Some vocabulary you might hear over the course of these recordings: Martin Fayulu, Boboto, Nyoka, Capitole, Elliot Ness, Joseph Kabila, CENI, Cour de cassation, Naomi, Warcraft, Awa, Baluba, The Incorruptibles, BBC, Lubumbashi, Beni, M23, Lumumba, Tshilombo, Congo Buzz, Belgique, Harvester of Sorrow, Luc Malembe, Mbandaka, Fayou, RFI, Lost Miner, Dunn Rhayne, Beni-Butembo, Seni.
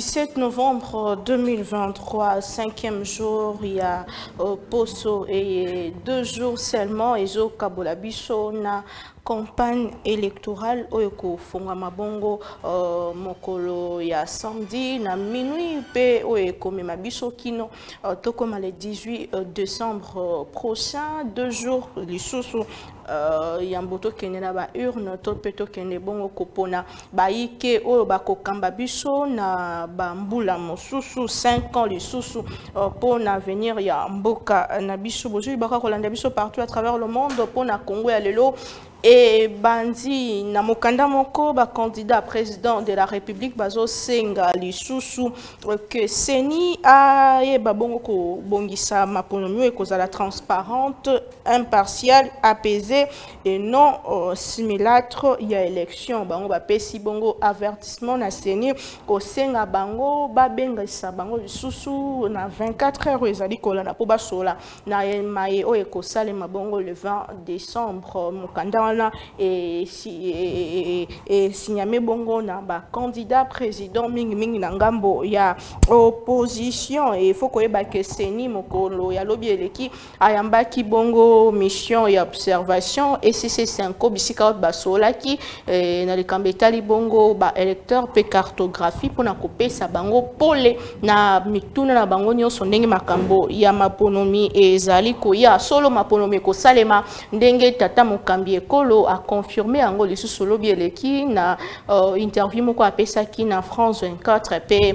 17 novembre 2023, cinquième jour, il y a Poso et 2 jours seulement, et Zo Kabolabiso na campagne électorale Oyoko Fongama Bongo Mokolo ya samedi na minuit pe Oyeko Memabiso Kino Tokoma le 18 décembre prochain, 2 jours Lisousou Yamboto Kenena ba urne Topeto Kene Bongo Kopona Baike Oyobako Kambabiso na Bambula Mosusu 5 ans Lisousou pour l'avenir ya Mboka Nabiso Bozu Baka Kolanda Biso partout à travers le monde pour na Congo et Lelo. Et Bandi Namokanda Moko, candidat président de la République, Bazo Senga Lisousou, que Seni a Babongo Bongisa Maponomie, cause à la transparente, impartiale, apaisée et non simulâtre. Il y a élection. Bango Pessi Bongo avertissement à Seni, que Senga Bango, Babenga Sabango Lisousou, on a 24 heures, ils ont dit qu'on a pour Basola, Naemaeo et Kosale Mabongo le 20 décembre, Mokanda. Et Signame Bongo Namba candidat président Ming Ming Nangambo ya opposition et il faut que Seni Mokolo ya lobby eleki ayamba ki Bongo mission et observation et CC5 bisika basola ki na likambeta li Bongo ba électeur pe cartographie pour na couper sa bango pole na mituna na bango nyoso ndenge makambo ya maponomi ezali ko ya solo maponomi ko salema ndenge tata mokambi Kolo a confirmé ango Lisousou lobby eleki na interview moko a Pesaki na France 24 pe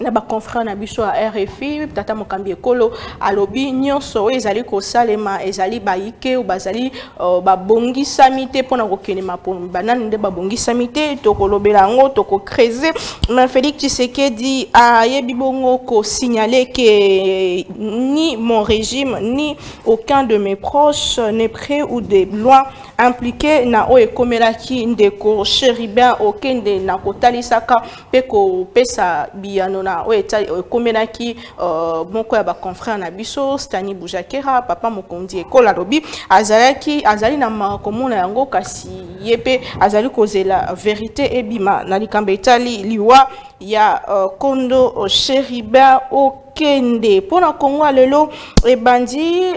na ba confrère na biso a RFI tata mokambi ekolo a lobby nyonso ezali ko salema ezali baike ou bazali ba bongisa mité pona ko kenema pona banane nde ba bongisa mité to ko lobela ngo to ko creuser mais Félix Tshisekedi a yebi bongo ko signaler que ni mon régime ni aucun de mes proches n'est près ou de loin impliqué na o ekomelaki ndeko Cheriba okende na kotalisaka pe ko pesa biano na o etali ekomelaki moko ya ba confrère na biso Stani Boujakera papa mokondi ekola lobi azalaki azali na makomona yango kasi yepe azali kozela vérité ebima na likambe etali liwa ya kondo Cheriba o Kende pona Kongo lelo ebandi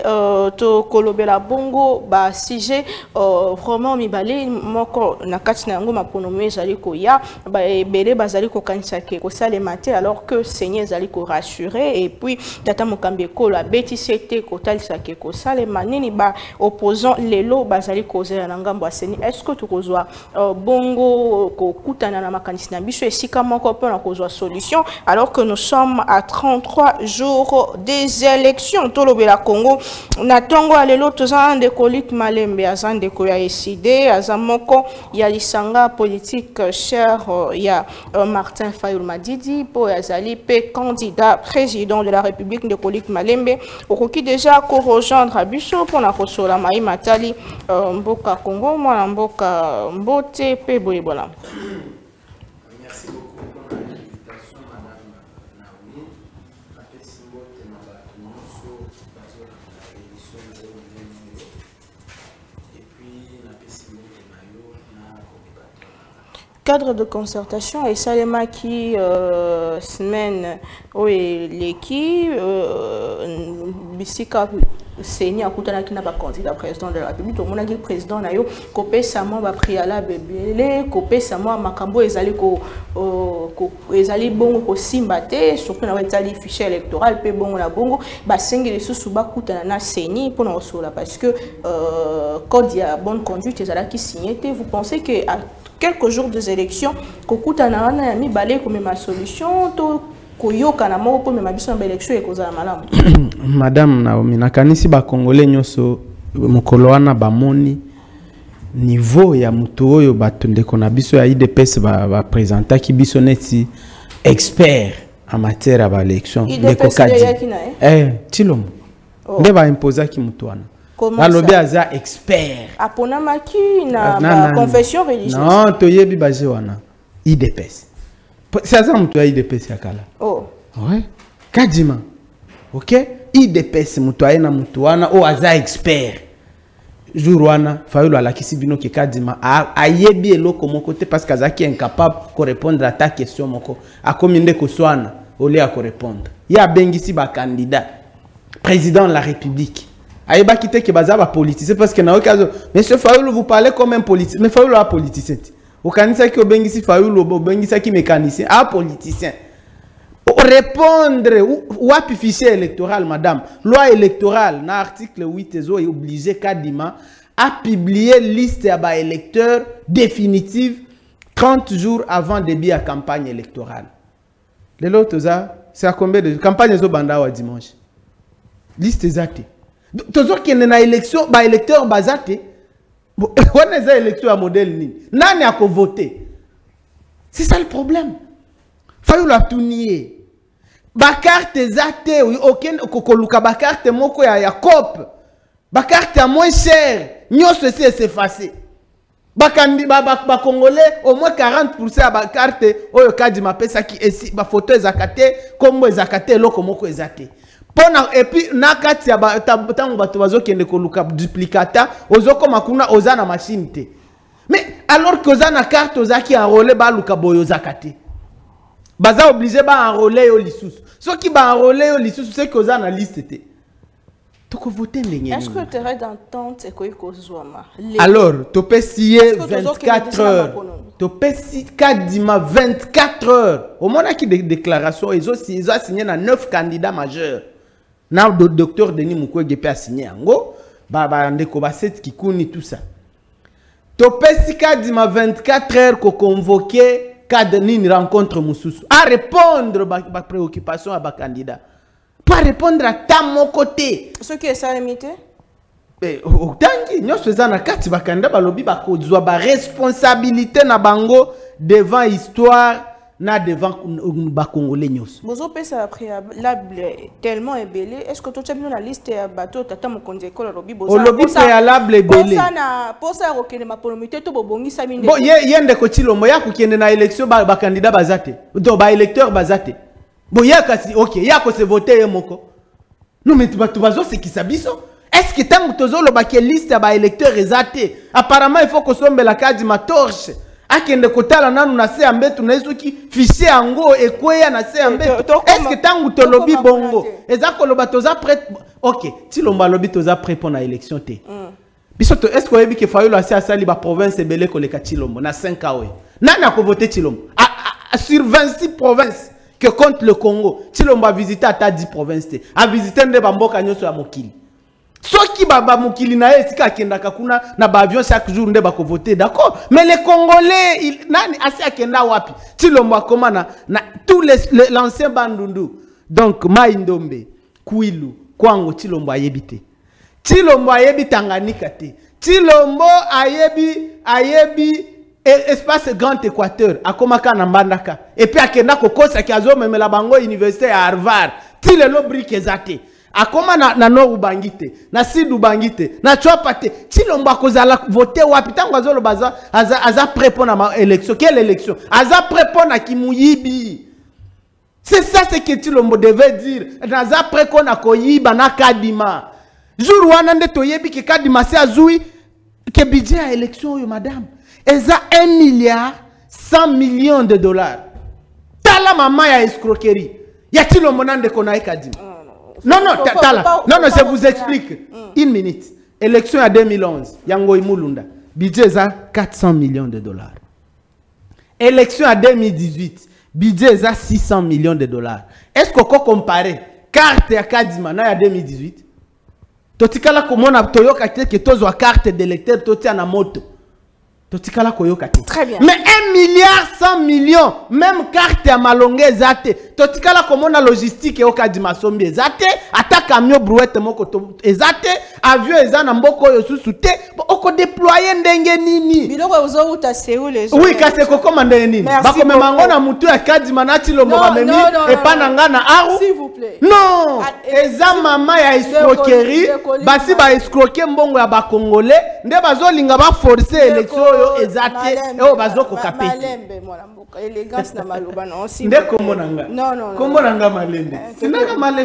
to kolobela bongo ba sujet vraiment mibale moko na katina yango maponomie zali ko ya ba Belé bazali ko kanisa ke ko sale maté alors que Seigneur zali ko rassurer et puis tata mokambe ko la betisete ko talisa ke ko sale manini ba opposant lelo bazali ko zela na ngambo Seni est-ce que to kozwa bongo ko kutana na makanisi na biso esika moko pona kozwa solution alors que nous sommes à 33 jours des élections tolobela Congo na tongo alelo toza ndeko Luc Malembe aza ndeko ya eside aza moko ya lisanga politique cher ya Martin Fayulu madidi po azali pe candidat président de la République ndeko Luc Malembe okoki déjà ko rejoindre biso pona kosola mai matali mboka Congo mwana mboka mbote pe boyebola. Merci beaucoup. Cadre de concertation et Salema qui semaine où l'équipe bisika Seni akutana kina ba candidat président de la République omona ki président na yo kopesa mo ba priala bebele kopesa mo makambo ezali ko ezali bongo ko simba te surtout na etali fichier électoral pe bongo na bongo ba sengele susu ba kutana na Seni pona osola parce que code ya bonne conduite ezala ki signé te vous pensez que à quelques jours des élections kokutana na mi balé comme ma solution to Madame Naomi, nakanisi ba Congolais nyoso mokolo wana bamoni niveau ya mutu oyo batunde kona biso ya IDPS ba présenta ki biso neti expert en matière ba élection ndeko Kadima Tshilombo nde ba imposer ki mutu wana na lobby aza expert apona maki na confession religieuse non toyebi baje wana IDPS. C'est ça, mutu IDPS yakala. Oh. Ouais. Kadima. OK? IDPS mutu na mutu wana o aza expert. Jourouana, Fayulu alakisi bino ke Kadima ayebi eloko mon côté parce qu'Azaki est incapable de répondre à ta question moko. A combien de kosoana olé à répondre. Il y a bengisi ba candidat président de la République. Ayeba kite ke baza ba politicien parce que na okazo monsieur Fayulu vous parlez comme un politicien. Mais Fayulu a politicien. Au kanisa ki obengisi Fayulu obengisa ki mécanicien, a politicien. Répondre ou à fichier électoral, madame. Loi électorale, dans l'article 8, est obligé Kadima à publier liste à électeurs définitive 30 jours avant début à campagne électorale. Les autres, c'est à combien de campagne est bandawa dimanche. Liste exacte. Toujours qu'il y a une élection, les électeurs basaté. On a élection à modèle ni. N'en a qu'à voter. C'est ça le problème. Fayulu a tout nié. Bakarte zate oui aucun kokoluka bakarte moko ya Jacob bakarte a moins cher nyonso se s'effacer bakandi ba congolais au moins 40% ya bakarte oyo Kadima Pesaki esi ba photo ezakate kombo ezakate loko moko ezate pona et puis na kati ya ba tango bato bazokende koluka duplicata ozokoma kuna ozana machine te mais alors que ozana carte ozaki enrôler ba luka boyo zakate baza obligé ba enrôler au Lisousou. Ceux qui ba enrôler au Lisousou, c'est que ça na liste était. Donc voter les. Est-ce que tu aurais d'entente et quoi kozoma? Alors, tu peux scier 24 heures. Tu peux scier Kadima 24 heures. Au moment qui déclaration, ils ont signé na 9 candidats majeurs. Na docteur Denis Mukwege pe a signé ngo, ba ndeko ba 7 qui kuni tout ça. Tu peux scier Kadima 24 heures ko convoquer Kadini rencontre Moussous à répondre à préoccupation à bas candidat. Pas répondre à ta mon côté. Ce qui est ça limité. Mais tangi nous faisons na carte bas candidat balobi ba kozwa ba responsabilité na bango devant histoire na devant ba congolais nyos. Bozo pesa préalable tellement ébélé est-ce que tu as mis la liste à bateau tata mon konde ko lobi bozo. O lobi préalable ébélé. Bozo na posa rokene maponomité to bobongisa minde. Bon yende ko Tshilombo ya ko kende na élection ba candidat bazate. To ba électeur bazate. Bon ya kasi OK ya ko se voter moko. Non mais tu bazo c'est qui sabiso. Est-ce que tango tozo lo ba ke liste ba électeur ezate. Apparemment il faut ko sombe la Kadima torche. Akende kotala nanu na se ambetu na yesu ki fichier ango ekweya na se ambetu est-ce que tangu to lobi bongo ezako loba toza prêt OK Tshilombo lobi toza prêt pour na élection te bisoto est-ce que yebi ke Fayulu asi asali ba province belé ko le Tshilombo na 5 awe nani a ko voter Tshilombo sur 26 provinces que compte le Congo Tshilombo a visité ata 10 provinces te a visité nde ba mboka nyoso ya mokili soki baba mukili na ye sika akenda kakuna na ba avion chaque jour nde ba ko voter d'accord mais les Congolais nani asi akenda wapi Tshilombo akoma na tous les l'ancien Bandundu donc Maindombe Kwilu Kwango Tshilombo ayebite Tshilombo ayebi Tanganyika te Tshilombo ayebi espace Grand Équateur akoma kana Mbandaka et puis akenda kokosa ki azo memela bango université ya Harvard ti le lobrique ezate akoma na noru bangite na sidu bangite na chopate Tshilombo kozala voter wapi tango azolo baza aza prépona ma élection quelle élection aza prépona kimuyibi c'est ça ce que Tshilombo devait dire aza prépona koyiba na Kadima jour wana nde toyebi ke Kadima se azui ke budget à élection yo madame eza 1,100 millions de dollars tala mama ya escroquerie ya Tshilombo nande konaye Kadima. Non, je vous explique. Une minute. Élection à 2011. Yangoy Mulunda. Budget à 400 millions de dollars. Élection à 2018. Budget à 600 millions de dollars. Est-ce qu'on peut comparer carte à Kadima à 2018? Totikala komona toyoka ke tozo carte d'électeur toti na moto. Totikala koyoka te. Très bien. Mais 1,1 milliard même carte à malongue ezate. Totikala komona logistique et au Kadima sombi ezate, ata camion brouette moko ezate, avion ezana mboko yo susute, oko déployer ndenge nini. Biloko ozo uta Seoul les. Oui, kase kokoma ndenge nini. Bako memango na mutu ya Kadima na Tshilombo bamemi et pa nanga na aru. S'il vous plaît. Non, eza mama ya escroquerie, basi ba escroquer mbongo ya ba congolais, nde bazo linga ba forcer élection. Malembe, oh, Malembe, élégance na Maluba non aussi. Non. Malembe. C'est Malembe.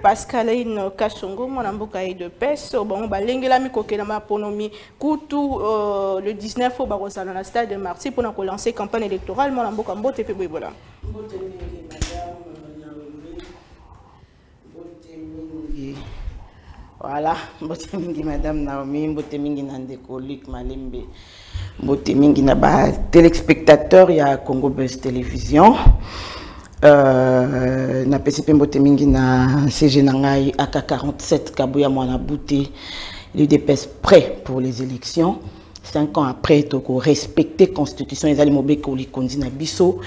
Pascal Caroline Kasongo, mon ambokaï de Pes, bon, balengela mi kokena maponomi, koutou le 19 au Barossa dans la stade de Marseille pour nous lancer campagne électorale, mon ambokambo te pebou voilà. Voilà, mbote mingi madame Naomi, mbote mingi nandeko Luc Malembe, mbote mingi na ba téléspectateur ya Congo Buzz Télévision. Na PCP mbote mingi na CG Nangai AK47 Kabouya Mwana Bouté, l'UDPS prêt pour les élections. 5 ans après, toko respecter constitution ezali mobeko likondi na biso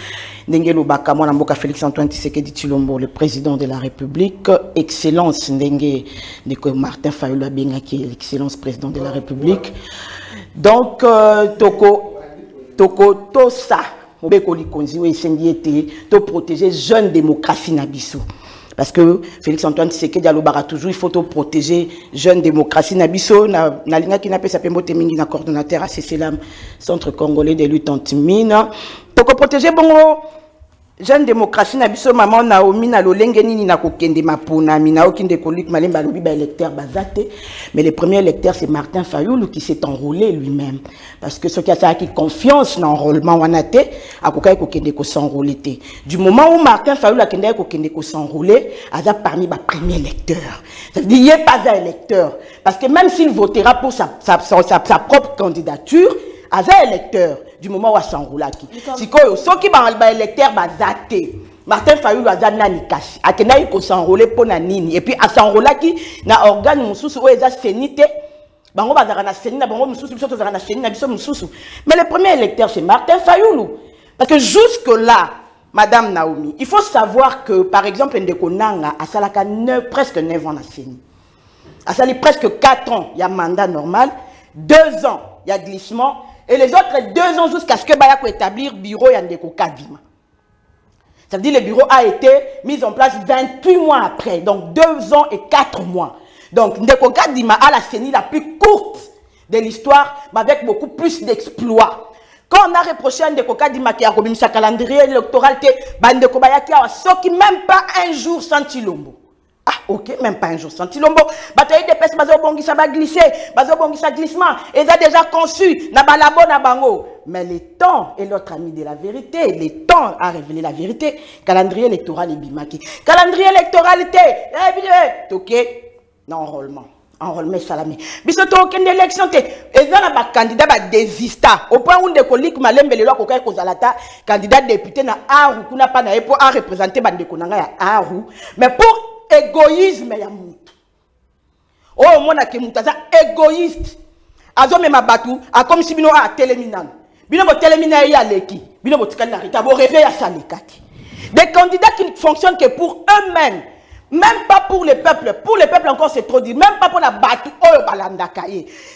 ndenge lobaka mwana mboka Félix Antoine Tshisekedi Tshilombo le président de la République, excellence ndenge ndeko Martin Fayulu abenga ki excellence président de la République. Donc toko tosa mobeko likondi we sendiete to protéger jeune démocratie na biso. Parce que Félix Antoine Tshisekedi alobara toujours il faut protéger jeune démocratie nabiso na linga qui n'appelle s'appelle Motemingi na coordonnateur à CCLAM centre congolais de lutte anti-mine pour protéger bongo jeune démocratie nabiso maman Naomi na lolenge nini na kokende mapona mina okinde kolik malemba lobi ba électeur bazate mais le premier électeur c'est Martin Fayulu qui s'est enrôlé lui-même parce que ceux qui a confiance dans l'enrôlement wanaté akokai kokende ko s'enrôler du moment où Martin Fayulu akende kokende ko s'enrôler aza parmi ba premier électeur ça veut dire il n'est pas un électeur parce que même s'il votera pour sa propre candidature aza électeur du moment où il s'enroule. Si ceux qui sont électeurs, Martin Fayulu a s'enrôler pour Nini. Et puis, il s'enrôle dans l'organe où il y a Seni. Mais le premier électeur, c'est Martin Fayulu. Parce que jusque-là, Madame Naomi, il faut savoir que, par exemple, Ndeko Nanga a presque 9 ans à Seni. Il a presque 4 ans, il y a mandat normal. 2 ans, il y a glissement. Et les autres 2 ans jusqu'à ce que Bayako établir bureau Yandeko Kadima. Ça veut dire que le bureau a été mis en place 28 mois après. Donc 2 ans et 4 mois. Donc Ndeko Kadima a la CENI la plus courte de l'histoire, mais avec beaucoup plus d'exploits. Quand on a reproché à Ndeko Kadima qui a remis sa calendrier électoral, Bandeko Bayaki a sorti même pas un jour sans Tshilombo. Ah, ok, même pas un jour sans Tshilombo. Bataille de peste, Bazo Bongisa va glisser, Bazo Bongisa glissement, ils ont déjà conçu, Nabalabo, Nabango. Mais le temps est l'autre ami de la vérité, le temps a révélé la vérité. Calendrier électoral et Bimaki. Calendrier électoral était, ok, non, enrôlement. Enrôlement salamé. Bisoto aucune élection te. Et dans la candidat va désister. Au point où des collègues Malembe le loi kokai kozalata candidat député na Aru kuna pa na pour représenter bande konanga ya Aru. Mais pour égoïsme ya mutu. Oh mona ke mutaza égoïste. Azo mema batu a comme si bino a téléminane. Bino bo télémina ya leki. Bino bo tikali na rita bo réveil ya salekaki. Des candidats qui ne fonctionnent que pour eux-mêmes. Même pas pour le peuple. Pour le peuple encore c'est trop dit. Même pas pour la battu.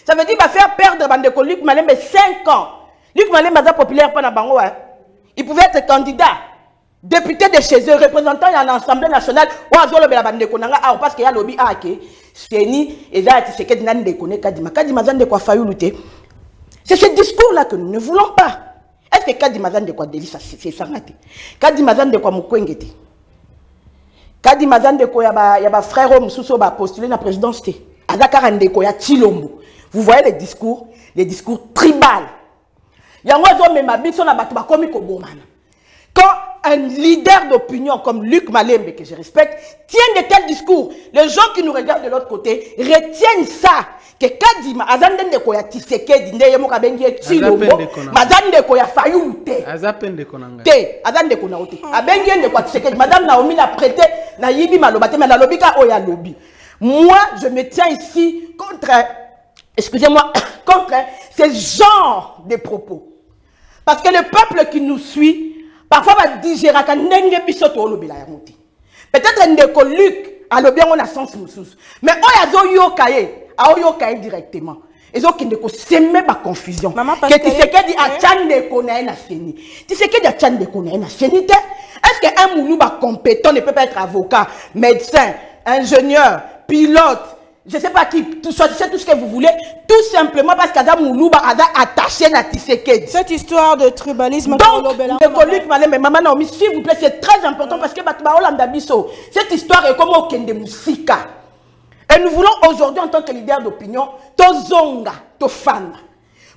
Ça veut dire va faire perdre Bandeko Luc Malembe 5 ans. Luc Malembe est populaire pendant Bango. Il pouvait être candidat, député de chez eux, représentant à l'Assemblée nationale. Parce qu'il y a lobby A qui Seni et ça c'est que n'en déconne Kadima. Kadima zan de quoi Fayou lutter. C'est ce discours-là que nous ne voulons pas. Est-ce que Kadima zan de quoi délice c'est ça raté? Kadima zan de quoi mokwengete? Kadima Zandeko yaba frère Moussouso ba postulé na présidence té. Azakara ndeko ya Tshilombo. Vous voyez les discours tribal. Yango zo mema biso na bato ba komi ko bomana. Quand un leader d'opinion comme Luc Malembe que je respecte tient de tels discours, les gens qui nous regardent de l'autre côté retiennent ça que Kadima Azandeko ya Tshisekedi ndeye mo kabengie Tshilombo, Mazandeko ya Fayulu té. Azapendeko nanga. Té, Azandeko na oté. Abengie ndeko Tshisekedi madame Naomi l'a prêté. Moi, je me tiens ici contre, excusez-moi, contre ce genre de propos. Parce que le peuple qui nous suit, parfois va digérer quand n'engue bisoto olobela ya muti. Peut-être ndeko Luc a le bien on a sens mususu. Mais oyazo yokaye, aoyokaye directement. Et donc il ne sème pas confusion. Que Tshisekedi a tchande konaye na Seni. Tshisekedi a tchande konaye na Seni. Est-ce qu'un Muluba compétent ne peut pas être avocat, médecin, ingénieur, pilote, je ne sais pas qui, tout ça, tout ce que vous voulez, tout simplement parce qu'Aza Muluba a attaché à Tshisekedi. Cette histoire de tribalisme... Donc, mais maman Naomi, s'il vous plaît, c'est très important parce que cette histoire est comme au Kende Moussika. Et nous voulons aujourd'hui, en tant que leader d'opinion, tozonga, tofana.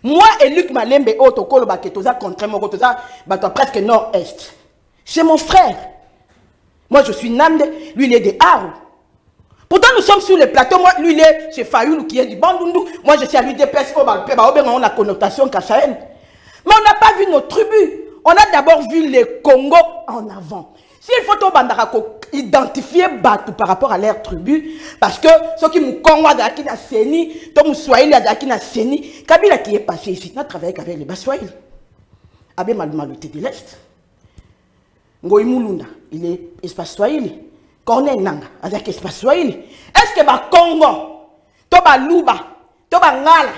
Moi et Luc Malembe, toza contre toza presque nord-est. C'est mon frère. Moi, je suis Nande, lui, il est des Harou. Pourtant, nous sommes sur le plateau. Moi, lui, il est chez Fayou, qui est du Bandundu. Moi, je suis à l'UDPS, on a connotation kassaïne. Mais on n'a pas vu nos tribus. On a d'abord vu les Congo en avant. S'il faut au Bandaka identifier Batou par rapport à leur tribu, parce que ceux qui nous Congo Azaki na Seni, tous nous Swahili Azaki na Seni, Kabila qui est passé ici, nous travaillons avec les Baswahili. Abe Malumaloté de l'Est. Ngoy Mulunda, il est espace Swahili. Corneille Nanga, Azaki espace Swahili. Est-ce que ba Congo, to Baluba, to Bangala,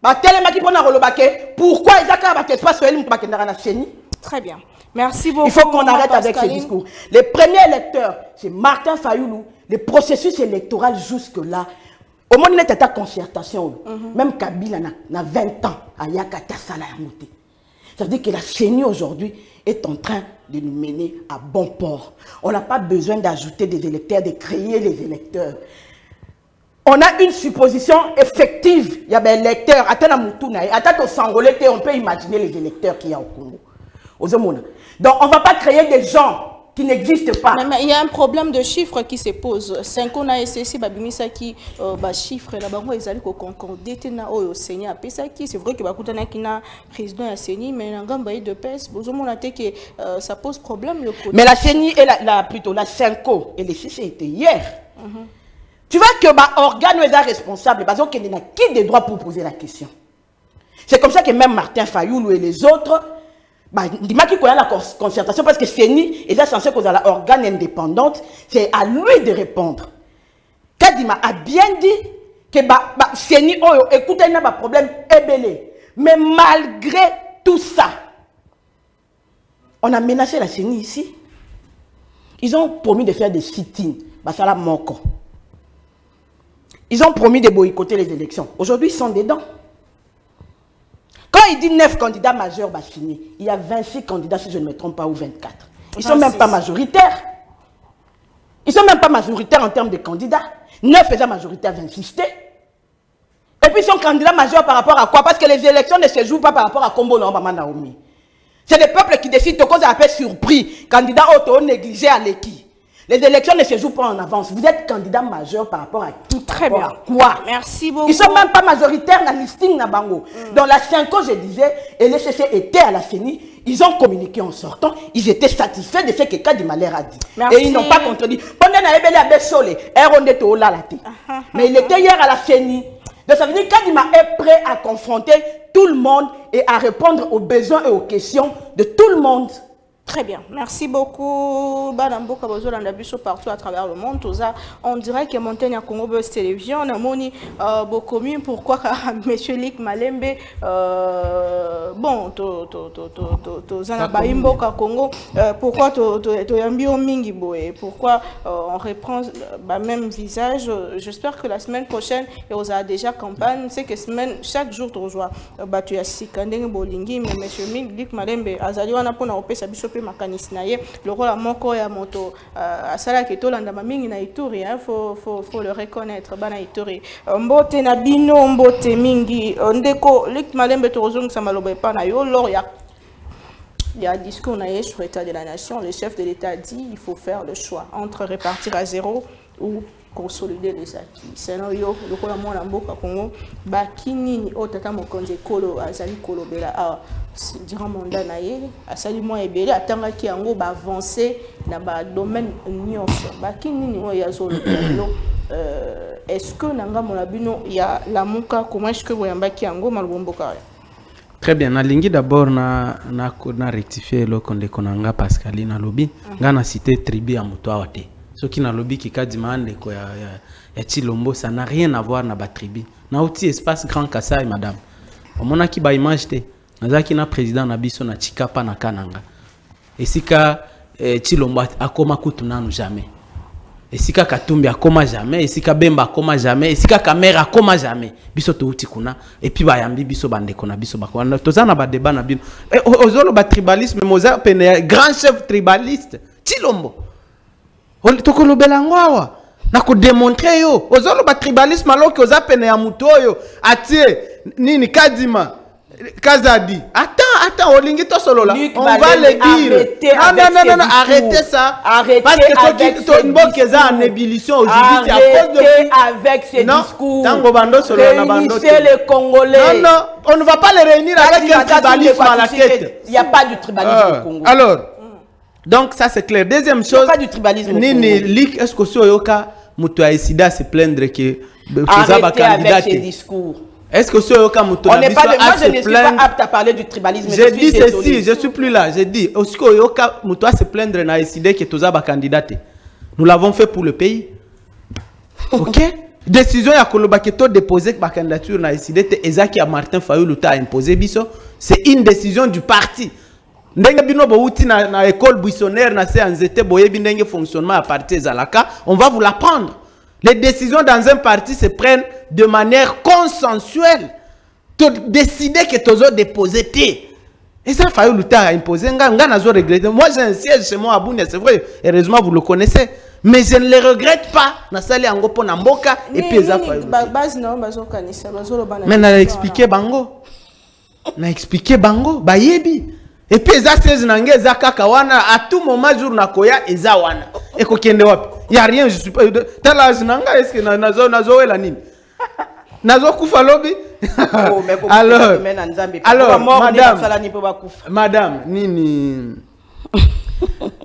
ba Telemaki pona Rolobake, pourquoi Azaka ba espace Swahili pour bakendara na Seni? Très bien. Merci beaucoup. Il faut qu'on arrête avec ce discours. Les premiers électeurs, c'est Martin Fayulu. Le processus électoral jusque-là, au moment où il y a concertation, même Kabila a 20 ans à Yakatasala Yamote. Ça veut dire que la CENI aujourd'hui est en train de nous mener à bon port. On n'a pas besoin d'ajouter des électeurs, de créer les électeurs. On a une supposition effective. Il y a des électeurs. On peut imaginer les électeurs qu'il y a au Congo. Donc, on ne va pas créer des gens qui n'existent pas. Mais il y a un problème de chiffres qui se pose. 5 ans, on a essayé de chiffres là-bas. Ils allaient concorder au Seni à Pesaki. C'est vrai que y a un président à Seni, mais il y a de peste. Ça pose problème. Mais la Seni et plutôt la 5 ans et les 6 étaient hier. Tu vois que l'organe est responsable parce qu'il n'a qui des droits pour poser la question. C'est comme ça que même Martin Fayulu et les autres. Dis-moi qu'il y a la concertation parce que CENI est censé qu'on a l'organe indépendante, c'est à lui de répondre. Kadima a bien dit que CENI, écoutez, il y a un problème, Belé. Mais malgré tout ça, on a menacé la CENI ici. Ils ont promis de faire des sit-ins. Ils ont promis de boycotter les élections. Aujourd'hui, ils sont dedans. Quand il dit 9 candidats majeurs, il y a 26 candidats, si je ne me trompe pas, ou 24. Ils ne sont même pas majoritaires. Ils ne sont même pas majoritaires en termes de candidats. 9 étaient majoritaires, 26. Et puis ils sont candidats majeurs par rapport à quoi? Parce que les élections ne se jouent pas par rapport à Combo Naomi. Naomi. C'est le peuple qui décide, de cause à appel surpris, candidat auto négligé à l'équipe. Les élections ne se jouent pas en avance. Vous êtes candidat majeur par rapport à tout. Très bien. Quoi? Merci beaucoup. Ils ne sont même pas majoritaires dans le listing Nabango. Dans la 5 ans, je disais, et les CC étaient à la CENI, ils ont communiqué en sortant, ils étaient satisfaits de ce que Kadima leur a dit. Merci. Et ils n'ont pas contredit. Mais il était hier à la CENI. Donc ça veut dire que Kadima est prêt à confronter tout le monde et à répondre aux besoins et aux questions de tout le monde. Très bien, merci beaucoup. Badambo Kabozo Landabuso partout à travers le monde. On dirait que Montagne à Congo Buzz Télévision, on a moni Bokomi. Pourquoi Monsieur Luc Malembe, bon, to Zanabaimbo Congo, pourquoi to Yambio Mingiboe, pourquoi on reprend le même visage. J'espère que la semaine prochaine, et on a déjà campagne. C'est que semaine, chaque jour, on joue Batu Yasikandeng Bolingi, mais Monsieur Luc Malembe, Azali Wanapona Opé Sabiso. Le rôle à mon corps et à mon tour. À Salah Keto, l'andamaming, il faut le reconnaître. Banaïtori. Mbote Nabino, Mbote Mingi, Ndeko, Luc Malembe Torozong, Samalobe Panayo, Loria. Il y a un discours sur l'état de la nation. Le chef de l'État dit il faut faire le choix entre repartir à zéro ou consolider les acquis. C'est non yo lokola mwana mboka Congo bakinini o tata mokonze kolo azali kolobela a durant mandat na ye asali mo ebele atangaki yango ba avancer na ba domaine nyonso bakinini o yazolo no. Est-ce que nanga mona bino ya lamuka comment est-ce que boyambaki yango malbomboka? Très bien, na lingi d'abord na rectifier le konde konanga Pascaline Alobi ngana cité tribu ya moto awate. Ce qui n'a lobby qui Kadima et Tshilombo, ça n'a rien à voir na batribi. Na outil espace grand Kassai madame. On a qui ba image té. Nazaki na président na biso na Chikapa na Kananga. Et si ka Tshilombo akoma kutuna nous jamais. Et si ka Katumbi akoma jamais, et si ka Bemba akoma jamais, et si ka Kamera akoma jamais. Biso to outil kuna et puis ba yambi biso bandeko na biso bakwana. Toza na ba débat na bino. Et ozolo ba tribalisme moza pene grand chef tribaliste Tshilombo. On est au Colombie, Nako démontrer yo. Ozolo ba tribalisme alors que ozapene ya muto yo. Atie nini Kadima Kazadi. Attends, Olingi to solo là. On va le dire. Non, arrêtez ça. Arrêtez parce que toi qui es en ébullition aujourd'hui, c'est à cause de avec ce discours. Non, réunissez les Congolais. Non, on ne va pas les réunir avec un tribalisme à la tête. Il n'y a pas du tribalisme au Congo. Alors, donc ça c'est clair. Deuxième chose, pas du tribalisme. Nini Lik est-ce que sur Yoka Mutuaïsida se plaindre que arrêtez avec ces discours. Est-ce que ce cas on n'est pas de moi, je ne suis pas apte à parler du tribalisme. J'ai dit ceci, je ne suis plus là. J'ai dit, est-ce que au cas Moutoua se plaindre na décidé que Tozaba candidaté. Nous l'avons fait pour le pays. Ok. Décision ya Koloba qui est déposée par candidature na décidé te Ezaki à Martin Fayulu ta imposé biso. C'est une décision du parti. Ndenge bino bouti na école buissonnaire na CENI boye binenge fonctionnement à partir Zalaka, on va vous l'apprendre. Les décisions dans un parti se prennent de manière consensuelle. Décider que tu as déposé tes. Et ça, Fayou Luta a imposé. Moi, j'ai un siège chez moi à Bounia, c'est vrai. Heureusement, vous le connaissez. Mais je ne le regrette pas. Nasali Angopo Namboka et puis ça, Fayou Luta. Mais on a expliqué Bango. On a expliqué Bango. Bayebi. Et puis ça, siège Nange, Zaka Kawana, à tout moment, jour Nakoya et Zawana. Et Kokende Wap. Il n'y a rien, je suis pas. T'as l'âge Nanga, est-ce que Nazo est la nime? Nazo Koufa Lobby? Alors, madame, Nini.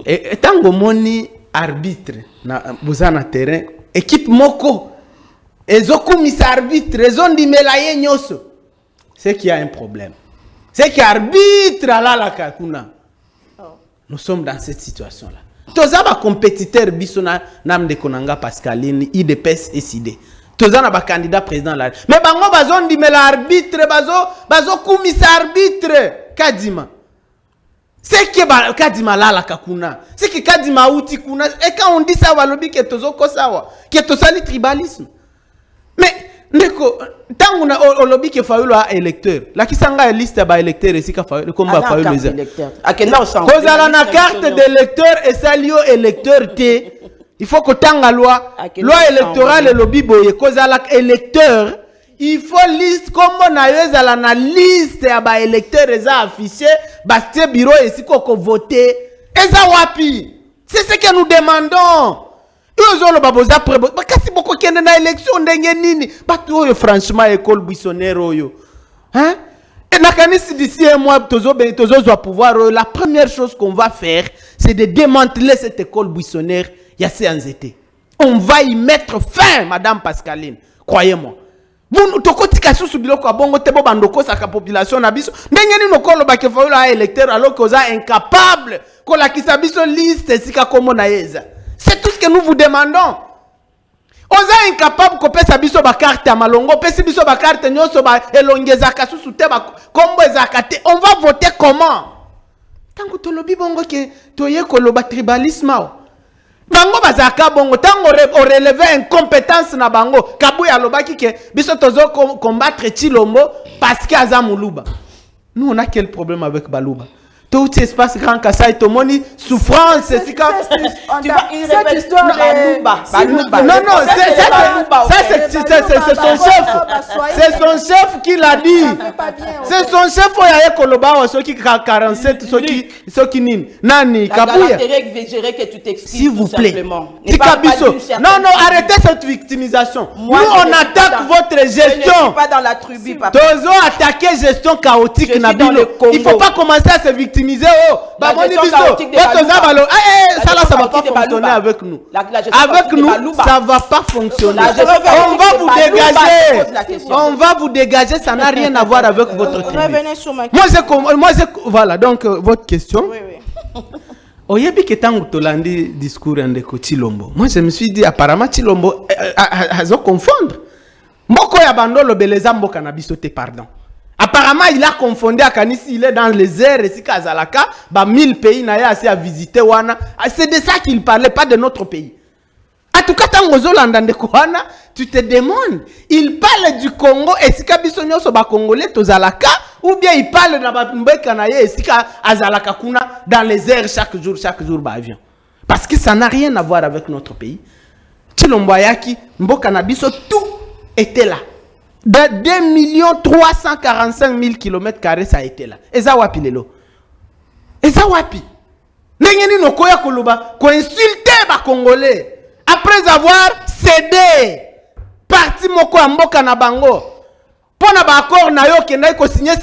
Et tant que moni arbitre, vous en terrain, équipe Moko, et Zokumis arbitre, et Zondi Melaye Nyoso, c'est qu'il y a un problème. C'est qu'il y a arbitre à la Kakuna. Nous sommes dans cette situation-là. Tozaba compétiteur bisona nam de Konanga Pascaline IDPS et SID. Tozana ba candidat président là. Mais bango bazon di me l'arbitre bazo kumis arbitre Kadima. C'est que Kadima là la kakuna. C'est que Kadima outi kuna et quand on dit ça walobi que tozo kosawa, que tozali tribalisme. Mais ndeko tangu na olobi que Fayulu a électeur. La kisanga liste ba électeur ici ka Fayulu comme ba Fayulu les électeurs. Akenda osango. Kozala na carte d'électeur et salio électeur té. Il faut que tanga loi électorale lobi boye kozala électeur. Il faut liste comme na yezala na liste ya ba électeur eza affiché ba té bureau ici ko voter. Eza wapi? C'est ce que nous demandons. Ils ont le babosa prébo. Kasi boko kende na élection ndenge nini? Bato oyo franchement école buissonnaire oyo. Hein? Et nakanisi d'ici un mois tozo doit pouvoir la première chose qu'on va faire c'est de démanteler cette école buissonnaire ya CNZT. On va y mettre fin madame Pascaline. Croyez-moi. Vous tokotika susu biloko abongo tebo bandoko sa population na biso. Ndenge nini nokolo bake Fayulu a électeur alors koza incapable ko la kisa biso liste sika komo na yeza. C'est tout ce que nous vous demandons. On est incapable de faire des carte à Malongo, de faire des cartes à Nyoso, on va voter comment? Tant que tu lobby bongo que tu es un tribalisme. Bango bazaka bongo, tant qu'on relève incompétence na bango, Kabouya lobaki que biso tozo combattre Tshilombo parce qu'il y a Muluba. Nous on a quel problème avec Baluba? Tout espace grand Kassai, tout moni souffrance, c'est quand tu vas cette histoire Baluba. Non, c'est son chef. C'est son chef qui l'a dit. C'est son chef oya Koloba ceux qui 47 ceux qui nin. Nani Kabouya. S'il vous plaît. Non, arrêtez cette victimisation. Nous on attaque votre gestion. Je ne suis pas dans la tribu papa. Tozo attaquer gestion chaotique na bilo. Il faut pas commencer à se victimiser. Oh, ça va pas fonctionner avec nous. Avec nous, ça va pas fonctionner. On va vous dégager. On va vous dégager. Ça n'a rien à voir avec votre tribu. Moi, voilà. Donc, votre question. Oyebi ketangu tolandi discours ndeko Tshilombo. Moi, je me suis dit, apparemment, Tshilombo a confondre. Moko ya bandolo beleza mboka na bisote pardon. Apparemment, il a confondu à Kanisi, il est dans les airs, ici, Kazalaka, bah, 1000 pays, il a assez à visiter, Wana. C'est de ça qu'il parlait, pas de notre pays. En tout cas, tant que tu te demandes, il parle du Congo, et si Kabisonyo soba Congolais, Tozalaka, ou bien il parle dans les airs chaque jour, bah, avion. Parce que ça n'a rien à voir avec notre pays. Tshilombo ayaki, Mboka Nabiso, tout était là. De 2 345 000 km2, ça était là. Et ça wapi lelo. Et ça wapi. N'engeni no koya koloba, ko insulté ba Congolais. Après avoir cédé, parti moko ya Mboka na bango. Pona ba accord na yo ke na ko signer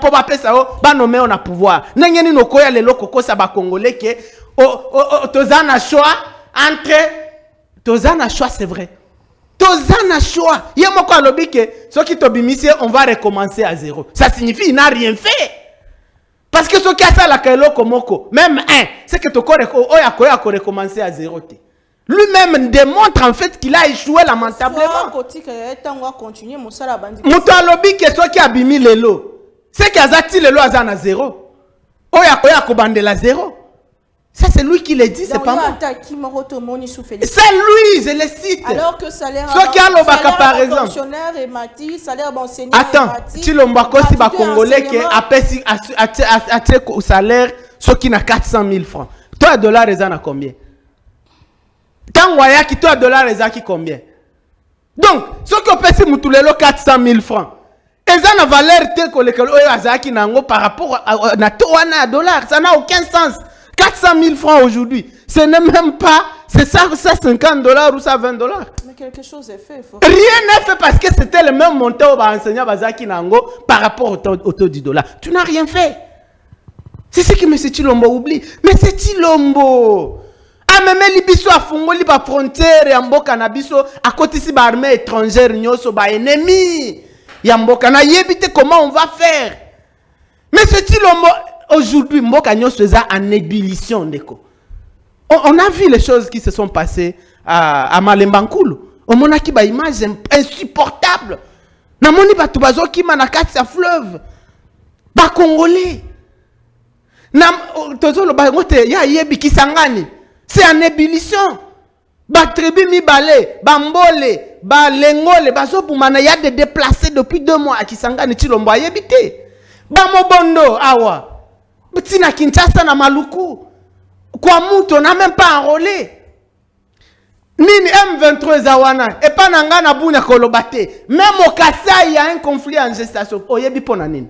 po ba pesa o, ba nomé on a pouvoir. N'engeni no koya lelo kokosa ba Congolais ke o tozana choix entre Tozana choix, c'est vrai. Tozana choix. Il y a beaucoup de lobby que ceux qui t'obéissent, on va recommencer à zéro. Ça signifie qu'il n'a rien fait. Parce que ce qui a fait la Kailo Komoko, même un, c'est que ton corps a recommencé à zéro. Lui-même démontre en fait qu'il a échoué lamentablement. Mouta lobby que ceux qui abîment les lots, c'est qu'ils ont les lots à zéro. Oya kobande la zéro. Ça, c'est lui qui le dit, c'est pas moi. C'est lui, je le cite. Alors que salaire par exemple. Attends, Tshilombo si ba Congolais qui a salaire, ceux qui n'a 400 000 francs. Toi, dollars, ils en combien? Tangoya qui toi, dollars, ils en combien? Donc, ceux qui ont payé Moutoulelo 400 000 francs, ils en ont valeur telle que les par rapport à dollars. Ça n'a aucun sens. 400 000 francs aujourd'hui, ce n'est même pas, c'est ça, ça 50 $ ou ça 20 $. Mais quelque chose est fait. Faut... Rien n'est fait parce que c'était le même montant au enseignant Bazaki Nango par rapport au taux du dollar. Tu n'as rien fait. C'est ce que M. Tshilombo oublie. Mais c'est Tshilombo. Amemeli biso afungoli ba frontière ya mboka na biso akotisi ba armée étrangère nyoso ba ennemi ya mboka na yebite comment on va faire. Mais c'est Tshilombo. Aujourd'hui, Mbokagnon se faisait en ébullition. On a vu les choses qui se sont passées à Malembankoulou. On a vu une image insupportable. On a vu un fleuve. Pas Congolais. C'est en ébullition. Ba tribu mi balé, ba mbole, ba lengole, ba zoboumana. Il y a des déplacés depuis 2 mois à Kisangani. Tshilombo a habité. Ba mobondo, Awa. Tina Kinshasa na Maluku. Kwa mouto n'a même pas enrôlé. Nini M23 Zawana. Et pas nanga na bouna kolobate. Même au Kassai, il y a un conflit en gestation. Oyebi ponanine.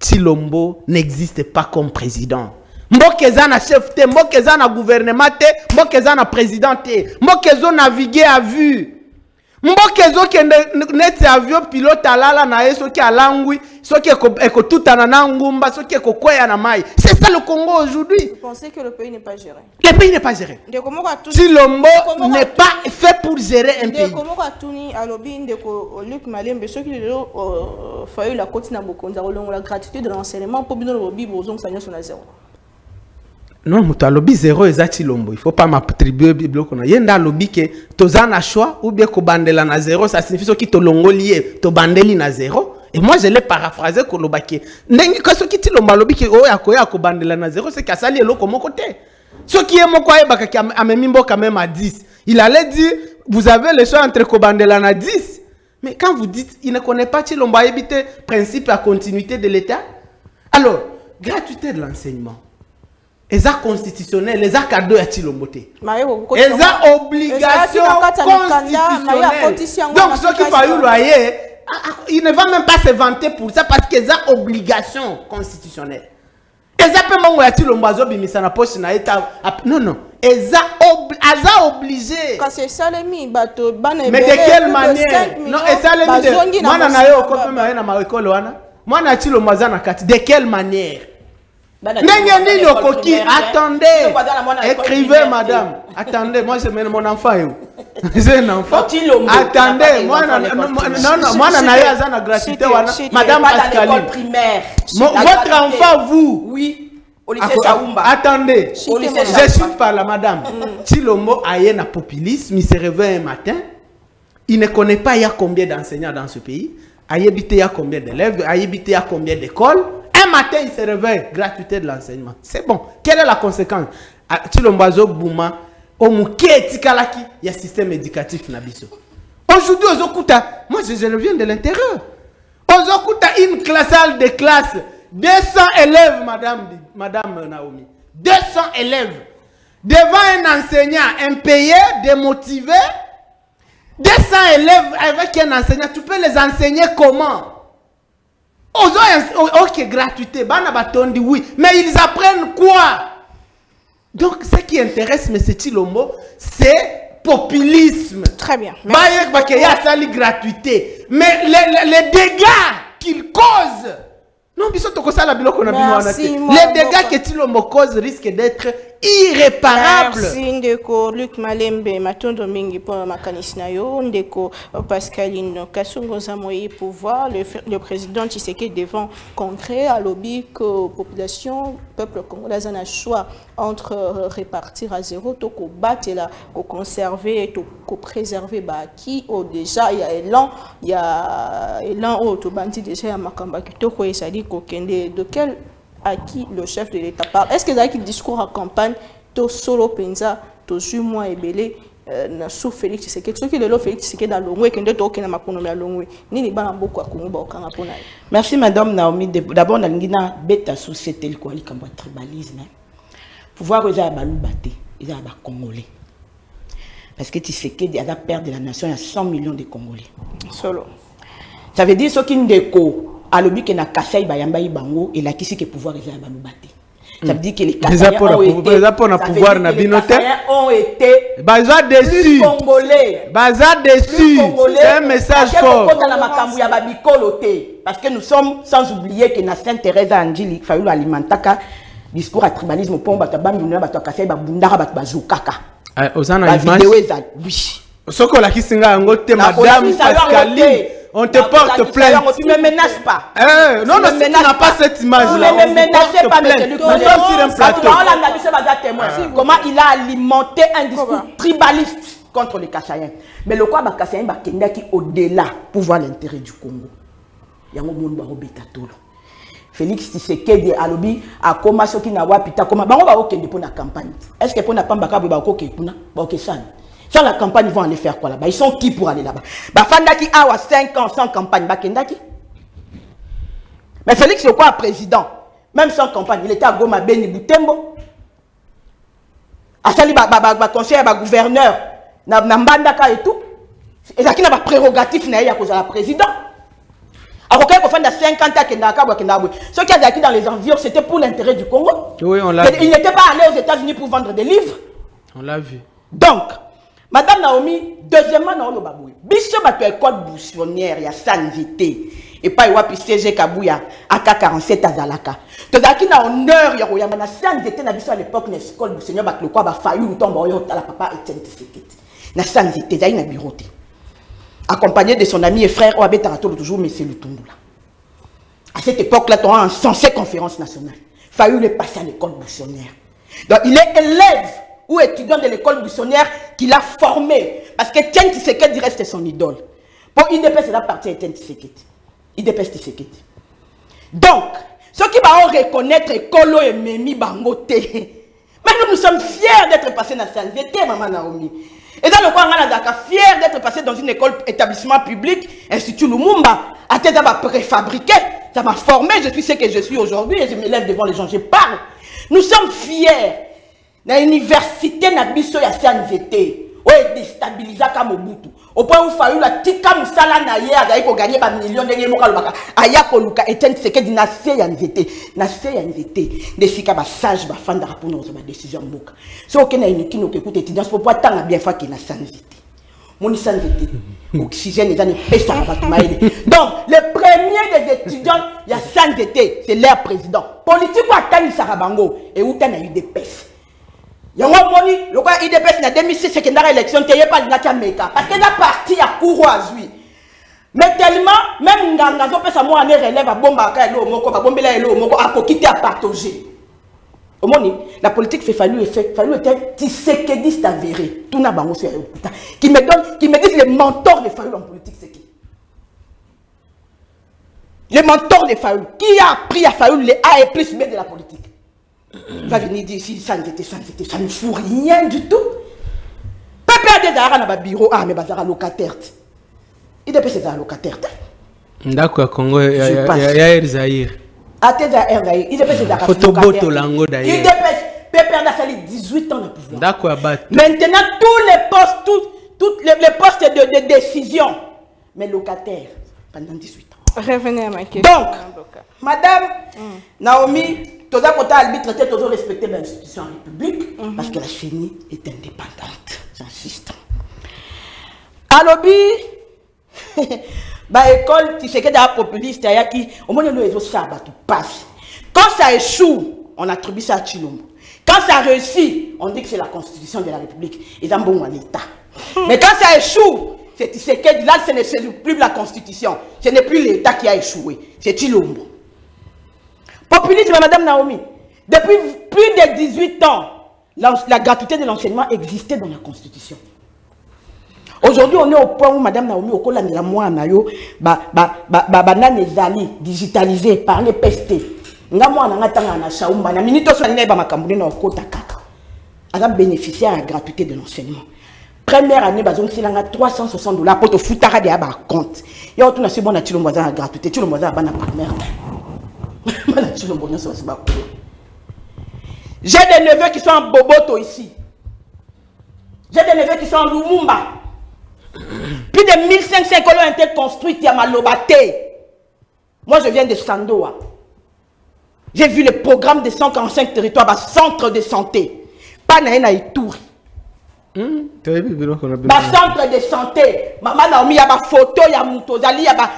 Tshilombo n'existe pas comme président. Mbokezana chef te, Mbokezana gouvernement te, Mbokezana président te. Mbokezo naviguer à vue. Mbokezo ke neti avion pilote alala na ye soki alangui, soki eko tout anana ngumba, soki eko kwaya na mai. C'est ça le Congo aujourd'hui. Vous pensez que le pays n'est pas géré? Le pays n'est pas géré. Tshilombo n'est pas fait pour gérer un pays. Comment Katuni alobi ndeko Luc Malembe soki lelo Fayou la côte na bokonza olongo la gratuité de l'enseignement pour bino lobi bozong sanyo sona zéro. Non, muta lobby zéro eza Tshilombo. Il faut pas m'attribuer biloko na yenda lobby ke tozana choix ou bien ko bandela na zéro, ça signifie soki to longolié, to bandeli na zéro. Et moi je l'ai paraphrasé ko lobaki. Ndenge ko soki Tshilombo lobby ke o ya ko bandela na zéro, c'est ka sali eloko moko te. Soki e moko ayeba ka amemi mboka même à 10. Il allait dire vous avez le choix entre ko bandela na 10. Mais quand vous dites il ne connaît pas Tshilombo habité principe à continuité de l'État. Alors, gratuité de l'enseignement. Eza constitutionnel, eza cadeau à Tshilombo. Eza obligation constitutionnelle. Donc ceux qui Fayulu loyer, il ne va même pas se vanter pour ça parce que eza obligation constitutionnelle. Eza paiement à Tshilombo bimisa na poche na état. Non non, eza obligé. Quand c'est ça les mi bato bana. Mais de quelle manière? Non, eza les mi. Moi na yo ko pema na ma école wana. Moi na Tshilombo na kati. De quelle manière? N'engeni lokoki, attendez, écrivez madame, attendez, moi je mène mon enfant, j'ai un enfant, attendez, moi n'anaye azana gratuité, madame Pascaline, votre enfant vous, oui, attendez, je suis par la madame, Tshilombo aye na populisme, il se réveille un matin, il ne connaît pas il y a combien d'enseignants dans ce pays, ayebite il y a combien d'élèves, ayebite il y a combien d'écoles. Un matin, il se réveille, gratuité de l'enseignement. C'est bon. Quelle est la conséquence? Tshilombo Bouma, il y a un système éducatif Nabiso. Aujourd'hui, moi je reviens de l'intérieur. Ozokuta une classe de classe, 200 élèves, madame Naomi. 200 élèves. devant un enseignant impayé, démotivé, 200 élèves avec un enseignant, tu peux les enseigner comment? Ok, gratuité, dit oui, mais ils apprennent quoi? Donc, ce qui intéresse M. Tshilombo, c'est populisme. Très bien. Il y a ça, la gratuité. Mais les dégâts qu'il cause, non, mais surtout que ça, la bilo qu'on a vu, les dégâts que Tshilombo cause risquent d'être irréparable. Merci Ndeko Luc Malembe matondo mingi pour makanisa yo Ndeko Pascaline Kasongo Zamoyi pouvoir le président Tshisekedi devant Congrès à lobby que population peuple congolais a choix entre répartir à zéro to ko battre là ko conserver to ko préserver ba qui au déjà il y a élan au to bandi déjà ya makamba kito ko esali ko kende de quel à qui le chef de l'État parle. Est-ce que vous avez un discours à campagne, tout solo penza, tout jumois et belé, sous Félix Tshisekedi, ceux qui le Félix Tshisekedi dans l'ongwe, qui ne doit aucun amaponomé à l'ongwe, ni les balles en beaucoup à Kongo, aucun amaponomé. Merci Madame Naomi. D'abord, la Guinée bête à société le coalition comme tribalisme. Pouvoir ils ont Baluba, ils ont Congolais, parce que Tshisekedi a la perte de la nation à 100 millions de Congolais. Solo. Ça veut dire ceux qui ne déco. Alobi que na Kasai bayamba ibango et la kisi que pouvoir les abaloubate. Ça veut dire que les Kasai ont été baza déçu. Congolais. Baza déçu. C'est un message fort. Parce que nous sommes sans oublier que na Sainte Thérèse Angélique Fayou alimentaka discours à tribalisme pour batabamuna batoka Kasai babundara batabazukaka. Osana image. Soko la kisinga ngote madame Pascaline. On te porte plainte. Tu ne me menaces pas. Non, non, tu n'as pas cette image-là. Ne me menacez pas, monsieur Luc. Nous sommes sur un plateau. Comment il a alimenté un discours tribaliste contre les Kassaïens. Mais le quoi, les Kassaïens, c'est qui au-delà pour voir l'intérêt du Congo. Il y a un monde qui Félix Tshisekedi alobi a comment ceux qui n'ont pas pita comment. On va au Kenya pour la campagne. Est-ce que pour la campagne, on va au Kenya pour la campagne? Sans la campagne, ils vont aller faire quoi là-bas? Ils sont qui pour aller là-bas? Bafandaki a 5 ans sans campagne. Bakendaki. Mais Félix, c'est quoi président? Même sans campagne, il était à Goma, Beni-Butembo. A sali ba conseiller, ba gouverneur, na Mbandaka et tout. Et ça qui n'a pas prérogatif na ya cause la président. A aucun qu'on fasse 50 ans Kendaka ou Kendabou. Ceux qui étaient dans les environs, c'était pour l'intérêt du Congo. Oui, on l'a vu. Ils n'étaient pas allés aux États-Unis pour vendre des livres. On l'a vu. Donc. Madame Naomi, deuxièmement, non, le baboué. Bishop a fait école boursionnaire, il y a sanité. Et pas, il y a plus CG Kabouya, AK47 à Zalaka. Tout ça qui n'a honneur, il y a une sanité, n'a bishop à l'époque, une école boursionnaire, bah, le quoi, bah, Fayou, le temps, bah, on la papa, et t'es. N'a sanité, il y a une bureauté. Accompagné de son ami et frère, Oabé Tarato, toujours, mais c'est le Tundula. À cette époque-là, tu as un censé conférence nationale. Fayou est passé à l'école boursionnaire. Donc, il est élève ou étudiant de l'école missionnaire qu'il a formé. Parce que Tien Tshisekedi reste son idole. Pour IDP, c'est la partie de Tien Tshisekedi. IDP, c'est Tshisekedi. Donc, ceux qui vont reconnaître Kolo et Memi Bangote, mais nous sommes fiers d'être passés dans la CNVT, Maman Naomi. Et dans le coin, on est fiers d'être passés dans une école, établissement public, Institut Lumumba. À tête, ça m'a préfabriqué, ça m'a formé, je suis ce que je suis aujourd'hui et je me lève devant les gens, je parle. Nous sommes fiers. Dans l'université, na biso ya CNVT. Ouais, déstabilisa Kamobutu. Au point où Fayou la tika musala na ye azali ko gagner ba millions de yé mokalo baka. Aya ko luka Etienne Tshisekedi na CNVT. Na CNVT. Desika ba sage ba fanda pour nous ba décision mboka. So oké na iniki no écoute étudiant pour pas tanga bien fa ki na CNVT. Mon CNVT. Oxygène et années pesa ba tumaile. Donc le premier des étudiants ya CNVT, c'est leur président. Politique wa tani sarabango et ou tana eu des pèses. Il y a le quoi IDPS na 2006 c'est que dans l'élection tu n'es pas de l'Amérique parce que la partie à Kourouazoui mais tellement même dans la zone ça moi on relève à Bombaka et l'Omoko à Bombela et l'Omoko à Kokité à partager au moins la politique fait fallu effet fallu être Tshisekedi avéré tout n'a pas aussi qui me donne qui me disent les mentors de Fayou en politique c'est qui les mentors de Fayou qui a appris à Fayou les A et plus B de la politique. Il va venir dire ici, ça ne fout rien du tout. Peuple des Arabes n'a pas bureau, mais bazar locataire. Il dépêche ses allocataires. D'accord, Congo, il y a Air Zahir. Il dépêche ses allocataires. Il dépêche perdre ça 18 ans de pouvoir. D'accord. Maintenant, tous les postes, tous les postes de décision, mais locataires, pendant 18 ans. Revenez à ma question. Donc, madame Naomi, tu as côté arbitre, tu as respecté l'institution de la République, parce que la CENI est indépendante. J'insiste. À l'objet, l'école, tu sais que dans la populiste, au moins nous, les autres, ça passe. Quand ça échoue, on attribue ça à Tshilombo. Quand ça réussit, on dit que c'est la constitution de la République. Ils ont bon à l'État. Mais quand ça échoue, c'est Tshisekedi, là, ce n'est plus la constitution. Ce n'est plus l'État qui a échoué. C'est Tshilombo. Populisme, madame Naomi. Depuis plus de 18 ans, la gratuité de l'enseignement existait dans la constitution. Aujourd'hui, on est au point où madame Naomi, au cours de la mois, banane zali, digitalisé, parler, pesté. On a bénéficié à la gratuité de l'enseignement. Première année, on a $360 pour te foutre à la compte. Et on a bon la gratuité, tu le mois à la première année. J'ai des neveux qui sont en Boboto ici. J'ai des neveux qui sont en Lumumba. Plus de 1500 écoles ont été construites à Malobaté. Moi, je viens de Sandoa. J'ai vu le programme des 145 territoires, bah, centre de santé. Pas naïna et tout. Bah, centre de santé. Maman Naomi, il y a ma photo, il y a Moutozali, il y a ma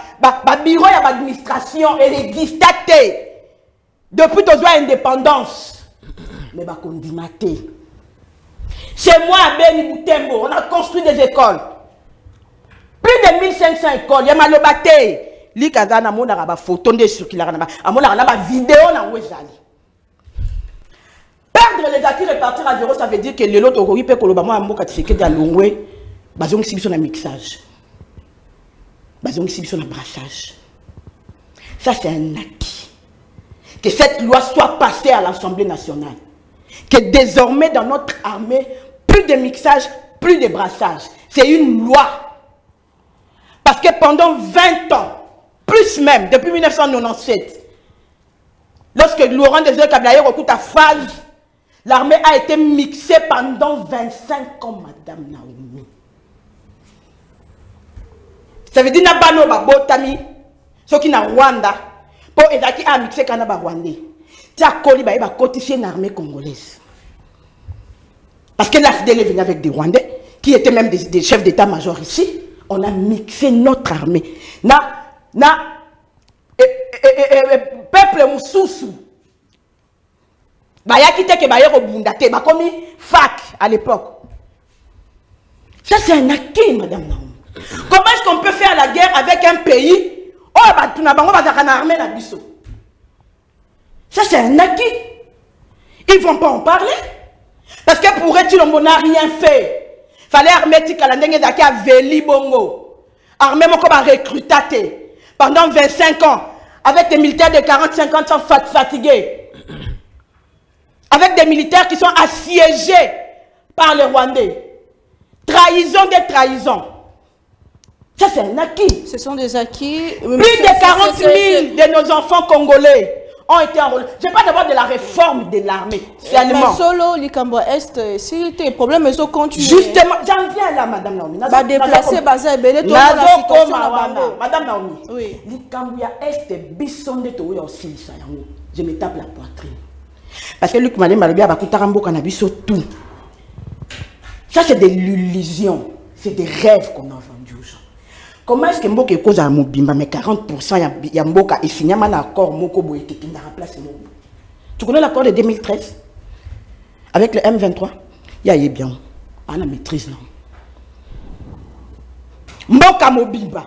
bureau, il y a ma administration. Elle existe. Depuis que tu as indépendance. Mais bah, condimate. Chez moi, à Beni-Butembo, on a construit des écoles. Plus de 1500 écoles. Il y a Malobate. Li kazana monaraba photo nde circulaire na ba amona na ba vidéo na wezali perdre les acquis repartir à zéro, ça veut dire que les lots tokori pe koloba mo amboka Tshisekedi a longwe bazongi sibiso na mixage bazongi sibiso na brassage. Ça c'est un acquis. Que cette loi soit passée à l'Assemblée nationale, que désormais dans notre armée plus de mixage, plus de brassage, c'est une loi. Parce que pendant 20 ans plus même, depuis 1997, lorsque Laurent Désiré Kabila recoute à phase, l'armée a été mixée pendant 25 ans, madame Naomi. Ça veut dire que nous avons Botami, ceux qui sont au Rwanda, pour qu'ils aient mixé quand ils sont rwandais. Ils ont cotisé l'armée congolaise. Parce que la FDL est venue avec des Rwandais, qui étaient même des chefs d'état-major ici. On a mixé notre armée. Peuple Moussoussou, il y a qui était au Bundate, comme fac à l'époque. Ça, c'est un acquis, madame Naomi. Comment est-ce qu'on peut faire la guerre avec un pays? Oh, bah, tout n'a pas une armée dans le sol. Ça, c'est un acquis. Ils ne vont pas en parler. Parce que pour être, on n'a rien fait. Il fallait armer Tikalandenge Zaki à Veli Bongo. Armer Moko va recruter. Pendant 25 ans, avec des militaires de 40-50 ans fatigués, avec des militaires qui sont assiégés par les Rwandais. Trahison des trahisons. Ça, c'est un acquis. Ce sont des acquis. Plus de 40 000 de nos enfants congolais ont été enrôlés. Je parle d'abord de la réforme de l'armée. Seulement. Solo, Likambo Est, si tes problèmes, ils ont continué. Justement, j'en viens là, madame Naomi. Bah déplacer, Baza et Belé, tout le monde a la madame Naomi. Oui. Likambo Est, Bisson de Toyo aussi, je me tape la poitrine. Parce que Luc Malembe a Bakutarambo Cannabis sur tout. Ça, c'est de l'illusion. C'est des rêves qu'on a vendus aux gens. Comment est-ce que Mboka est cause à Mobimba, mais 40% y a Mboka et signé un accord Moko Boyeke qui n'a remplacé Moko. Tu connais l'accord de 2013 avec le M23? Il y a bien, à la maîtrise non. Mboka Mobimba,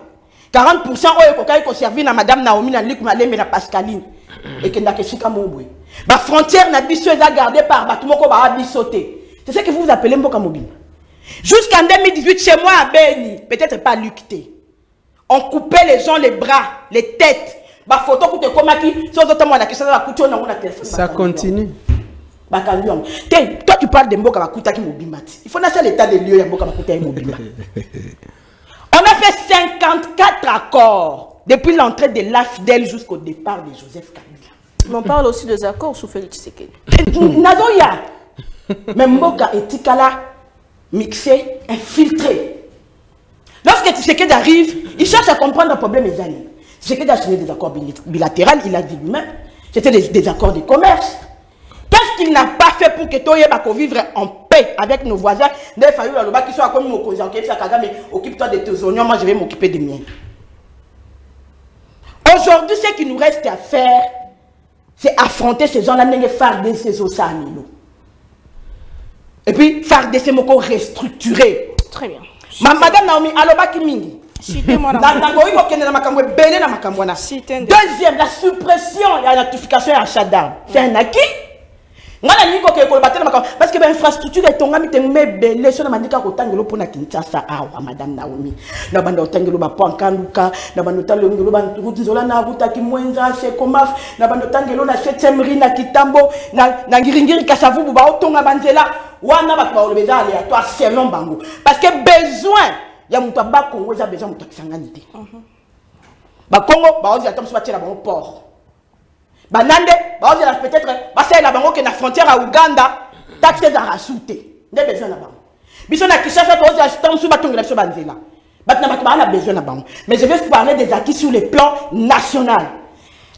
40% oyekoka conservé na madame Naomi na Luc Malembe na Pascaline et qui n'a que sika Mobwe. Ba frontière na biso est gardée par Bat Moko ba bisoté. C'est ce que vous appelez Mboka Mobimba. Jusqu'en 2018 chez moi à Beni, peut-être pas lucté. On coupait les gens les bras, les têtes. Ma photo coûte comment qui sans autant moi la question de la couture dans mon téléphone. Ça continue. Toi tu parles de Mboka Bakuta qui mobilimate. Il faut naître l'état des lieux Mboka Bakuta immobilimate. On a fait 54 accords depuis l'entrée de l'AFDEL jusqu'au départ de Joseph Kabila. On parle aussi des accords sous Félix Tshisekedi. Nazoya, Mais Mboka et Tikala mixé, infiltré. Lorsque Tshisekedi arrive, il cherche à comprendre le problème des années. Tshisekedi a signé des accords bilatéraux, il a dit lui-même, c'était des accords de commerce. Qu'est-ce qu'il n'a pas fait pour que Toye Bako vivre en paix avec nos voisins de Fayou Aloba qui sont à comme nous causons, qui sont à Kagame, occupe-toi de tes oignons, moi je vais m'occuper des miens. Aujourd'hui, ce qu'il nous reste à faire, c'est affronter ces gens-là, n'est fardé ces os à Milo. Et puis, farder ces mots restructurés. Très bien. Madame Naomi, Aloba Kimingi. Deuxième, la suppression et la notification à Chadam. C'est un acquis. Parce que l'infrastructure est tombée, mais sur la manière dont on a Kinshasa, Madame Naomi. La bande d'Otangelo, la Pankanuka, la bande d'Otangelo, la route Zolana, Ruta Kimwenza, Sekomaf, la bande d'Otangelo, la 7e Rina Kitambo, la Giringiri Kassavou, Baotonga Banzela, Wana Bakbao, le Béza aléatoire, c'est non Bango. Parce que besoin, il y a un Congo, il y a besoin de Sanganité. Congo, il y a un port. Banande, peut-être, c'est la banque qui est la frontière à Ouganda, taxe à rajouter. Il y a besoin de la banque. Bisson à Kinshasa, il y a un sous bâton de la Banzela. Il y a besoin de la banque. Mais je vais vous parler des acquis sur le plan national.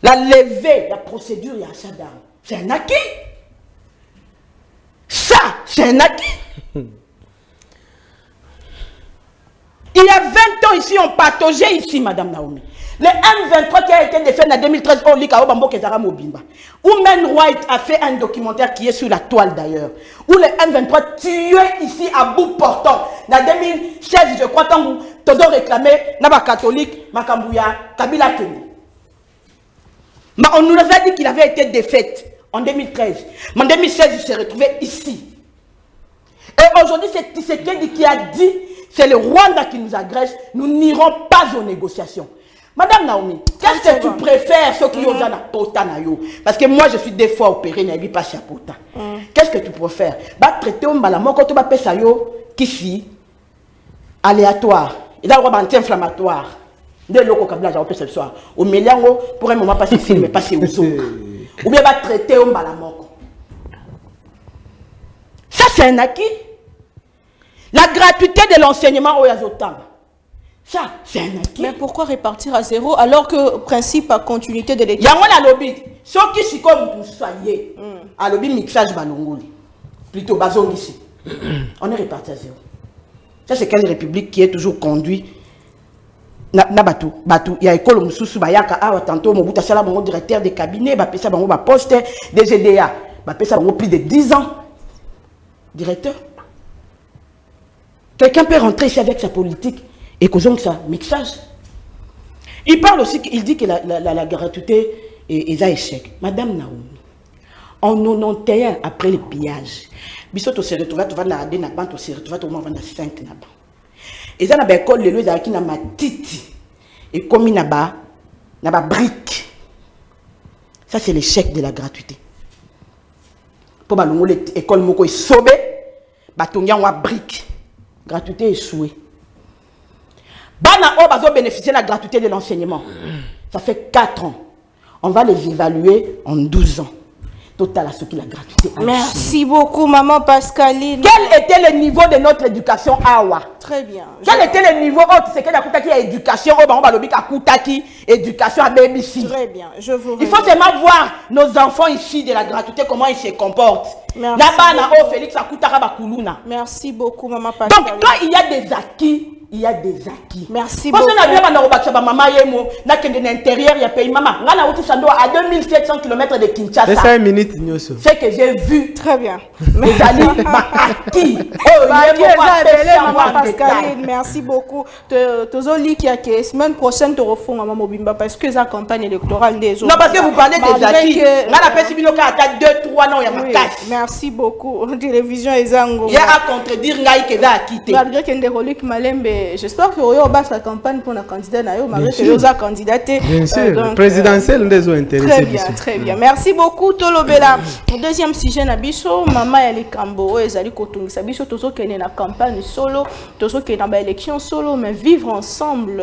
La levée, la procédure et achat d'armes, c'est un acquis. Ça, c'est un acquis. Il y a 20 ans ici, on pataugeait ici, Madame Naomi. Le M23 qui a été défait en 2013, au Lika Obambo Kezara Mobimba. Women White a fait un documentaire qui est sur la toile d'ailleurs. Où le M23 tué ici à bout portant. En 2016, je crois, tant que Todo réclamait, Naba catholique, Makambouya, Kabila Keni. Mais on nous avait dit qu'il avait été défait en 2013. Mais en 2016, il s'est retrouvé ici. Et aujourd'hui, c'est Tshisekedi qui a dit, c'est le Rwanda qui nous agresse, nous n'irons pas aux négociations. Madame Naomi, qu'est-ce que tu préfères ceux qui ont la pota na yo? Parce que moi je suis des fois opéré, n'ai pas chez pota. Qu'est-ce que tu préfères? Bah traiter au malamon quand tu vas payer yo, qui si aléatoire, il a le droit anti-inflammatoire. De l'eau qu'on câble, j'ai opéré ce soir. Au miliango pour un moment passer ici, mais passer au sol. Ou bien bah traiter au malamon. Ça c'est un acquis. La gratuité de l'enseignement au Yazotam. Ça, c'est un acquis. Mais pourquoi repartir à zéro alors que principe à continuité de l'équipe? Il y a un lobby. Ceux qui sont comme vous soyez, à lobby mixage balongoli, plutôt bazong ici. On est reparti à zéro. Ça, c'est quelle république qui est toujours conduite? Nabatou, Batou, il y a école Moussou, Bayaka, Awa, tantôt, Mobuta, Salabon, directeur des cabinets, Bapesa, Bango, Baposte, des GDA, Bapesa, Bango, plus de 10 ans. Directeur. Quelqu'un peut rentrer ici avec sa politique. Et causons que ça, mixage. Il parle aussi, il dit que la gratuité est un échec. Madame Naomi, en 91, après le pillage, Bissot s'est retrouvé, tu vas dans la Dénaban, tu s'est retrouvé, tu vas dans la Sainte Naban. Et ça, dans l'école, les lois qui n'ont pas titi, et comme il n'y a pas brique. Ça, c'est l'échec de la gratuité. Pour l'école, Moko est sauvée, il y a une brique. Gratuité est échouée. Bana O va bénéficier de la gratuité de l'enseignement. Ça fait 4 ans. On va les évaluer en 12 ans. Total à ce qui la gratuité. Merci beaucoup, maman Pascaline. Quel était le niveau de notre éducation Awa? Très bien. Quel était le niveau autre? C'est que la Koutaki a éducation. On va l'obéir à Koutaki, éducation à BBC. Très bien. Je vous remercie. Il faut seulement voir nos enfants ici de la gratuité, comment ils se comportent. Merci. Bana O, Félix, à Koutaraba Koulouna. Merci beaucoup, maman Pascaline. Donc, quand il y a des acquis, il y a des acquis. Merci beaucoup. Parce que nous avons l'intérieur, il y a pays maman. Nous à 2700 km de Kinshasa. C'est 5 minutes. C'est que j'ai vu. Très bien. Mes amis, acquis. Merci beaucoup. Tozoli qui a que semaine prochaine te refont maman Mobimba parce que la campagne électorale des autres. Non parce que vous parlez des acquis. La possibilité à 2-3 non il y a ma casse. Merci beaucoup. Télévision et Zango. Il y a à contredire Naï que a quitté. Malgré que Luc Malembe. J'espère que vous avez la campagne pour la candidate, malgré que vous avez candidaté. Bien sûr, présidentielle, nous sommes intéressés. Très bien, merci beaucoup, Tolobela. Deuxième sujet, Nabiso, Maman Yali Kambo, Ezali Kotungi, Sabiso, tous ceux qui sont dans la campagne solo, tous ceux qui sont dans l'élection solo, mais vivre ensemble